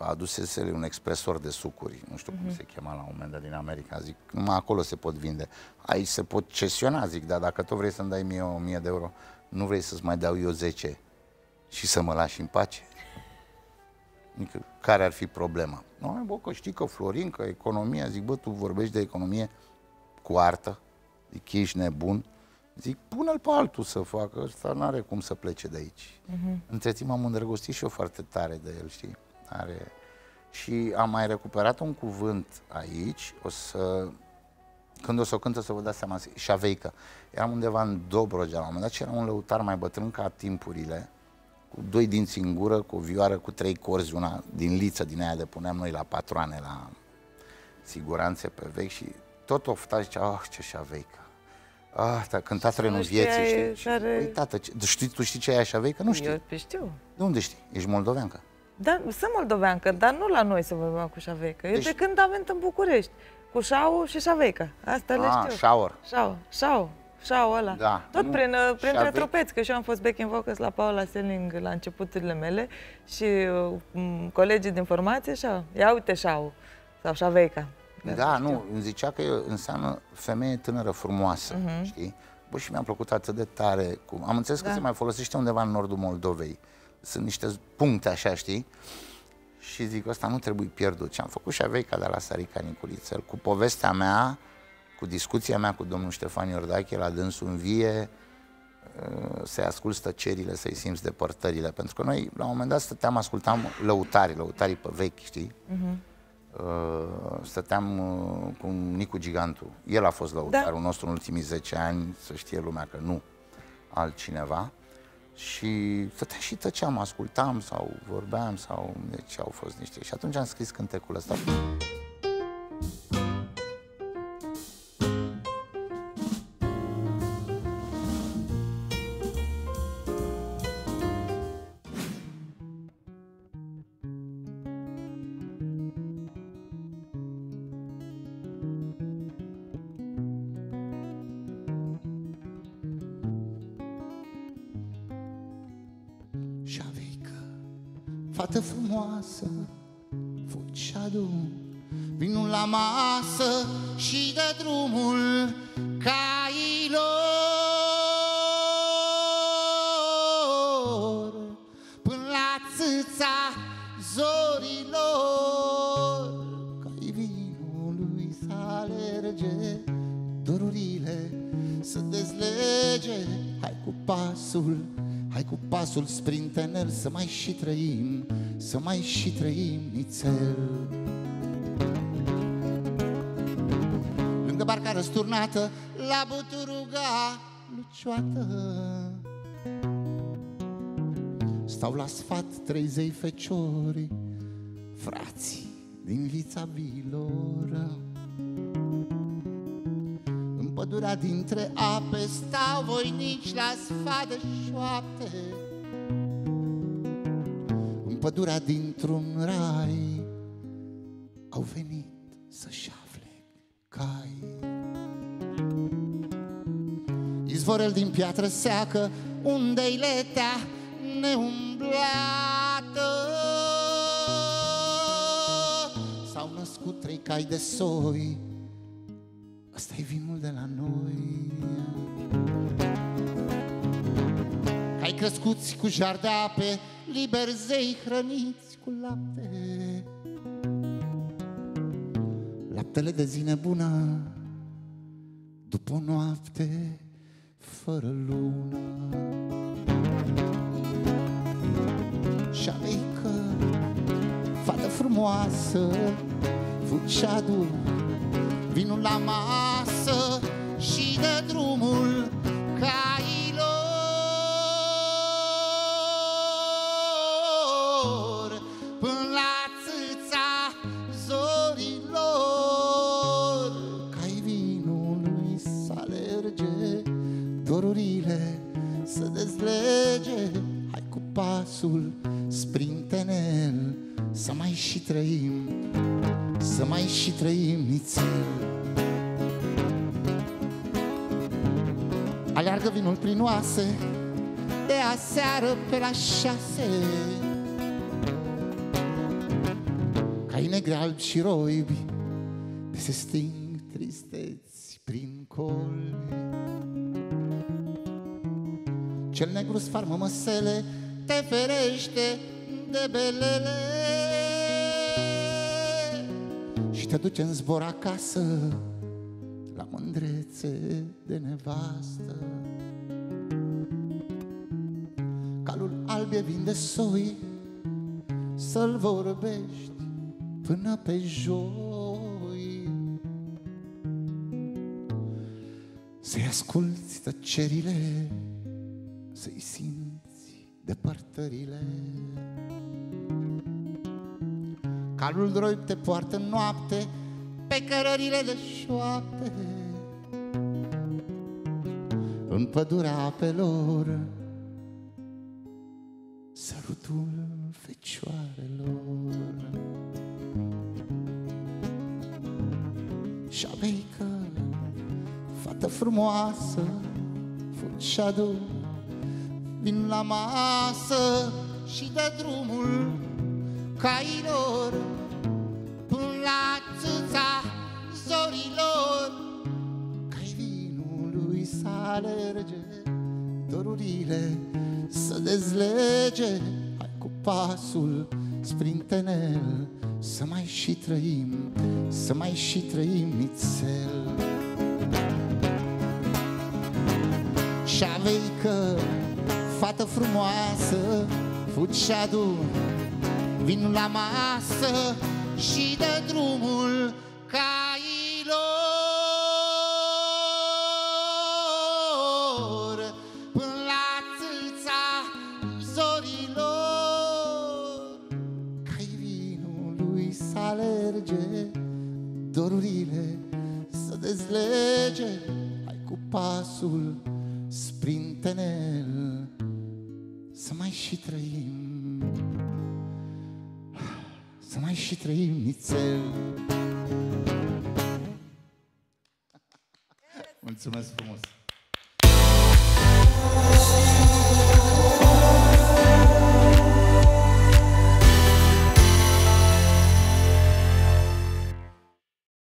Adusesele un expresor de sucuri, nu știu mm-hmm. cum se chema la un moment dat din America. Zic, numai acolo se pot vinde. Aici se pot cesiona, zic, dar dacă tu vrei să-mi dai mie o mie de euro, nu vrei să-ți mai dau eu zece și să mă lași în pace? Adică, care ar fi problema? Nu, bă, că știi că Florin, că economia... Zic, bă, tu vorbești de economie cu artă, zic, ești nebun. Zic, pune-l pe altul să facă, ăsta n-are cum să plece de aici. Mm-hmm. Între timp am îndrăgostit și eu foarte tare de el, știi? Are... Și am mai recuperat un cuvânt aici, o să... Când o să o cânt, o să vă dați seama, șaveică. Eram undeva în Dobrogea la un moment dat și era un lăutar mai bătrân ca timpurile, cu doi dinți în gură, cu o vioară, cu trei corzi, una din liță din aia de puneam noi la patroane, la siguranțe pe vechi și tot ofta zicea, ah, oh, ce șaveică. Ah, da, cânta trenul vieții, știi? Și, care... Păi, tată, știi, tu știi ce e așa vei? Că nu știi. Eu știu. De unde știi? Ești moldoveancă. Da, sunt moldoveancă, dar nu la noi se vorbea cu șaveică. Eu deci... de când am venit în București, cu șau și șaveică. Asta ah, le știu. Șaur. Șau, șau, șau ăla. Da. Tot nu, prin, printre trupeți, că și eu am fost back in vocals la Paula Selling la începuturile mele și uh, colegii din formație, șau. Ia uite șau sau șaveica. Da, nu, îmi zicea că eu, înseamnă femeie tânără frumoasă, uh-huh. știi? Bă, și mi-a plăcut atât de tare. Cum... Am înțeles da. că se mai folosește undeva în nordul Moldovei. Sunt niște puncte așa, știi? Și zic, ăsta nu trebuie pierdut. Și am făcut șaveica de la Sarica Niculițel, cu povestea mea, cu discuția mea cu domnul Ștefan Iordache, la dânsul în vie, să-i asculți tăcerile, să-i simți depărtările. Pentru că noi, la un moment dat, stăteam, ascultam lăutari, lăutarii pe vechi, știi? Uh-huh. Uh, stăteam uh, cu Nicu Gigantu. El a fost lăutarul da. nostru în ultimii zece ani, să știe lumea că nu altcineva. Și stăteam și tăceam, ascultam sau vorbeam sau deci au fost niște. Și atunci am scris cântecul ăsta. Fată frumoasă, fugi adu vinul la masă și dă drumul cailor până la țâța zorilor. Cai vinului să alerge, dorurile să dezlege. Hai cu pasul, hai cu pasul sprintenel, să mai și trăim, să mai și trăim nițel. Lângă barca răsturnată, la buturuga lucioată, stau la sfat trei zei feciori, frații din vița vilor. pădurea dintre ape, stau voinici la sfat de șoapte. În pădurea dintr-un rai au venit să-și afle cai. Izvorel din piatră seacă, unde iletea neumblată, s-au născut trei cai de soi. Ăsta-i vinul de la noi. Cai crescuți cu jar de ape, liberzei hrăniți cu lapte. Laptele de zi nebună, după o noapte fără lună. Șaleică, fată frumoasă, fuceadul, vinul la masă și de drumul cailor până la țâța zorilor. Cai vinului s-alerge, dorurile să dezlege. Hai cu pasul sprintenel să mai și trăim, să mai și trăim nițel. Aleargă vinul prin oase, de aseară pe la șase. Cai negri, albi și roibi, de se sting tristeți prin colbi. Cel negru sfarmă măsele, te ferește de belele. Te duce în zbor acasă, la mândrețe de nevastă. Calul alb e vin de soi, să-l vorbești până pe joi. Să-i asculți tăcerile, să-i simți depărtările. Calul droib te poartă în noapte pe cărările de șoapte. În pădurea apelor, sărutul fecioarelor. Șabeică, fată frumoasă, furșadu, vin la masă și de drumul cailor până la țâța zorilor. Cai vinului s-alerge, dorurile să dezlege. Hai cu pasul sprintenel să mai și trăim, să mai și trăim nițel. Șaveică, fată frumoasă, fuceadu, vinul la masă și de drumul cailor până la țâța zorilor. Cai vinului s-alerge, dorurile să dezlege. Hai cu pasul sprintenel să mai și trăim, să mai și trăim nițel. Mulțumesc frumos!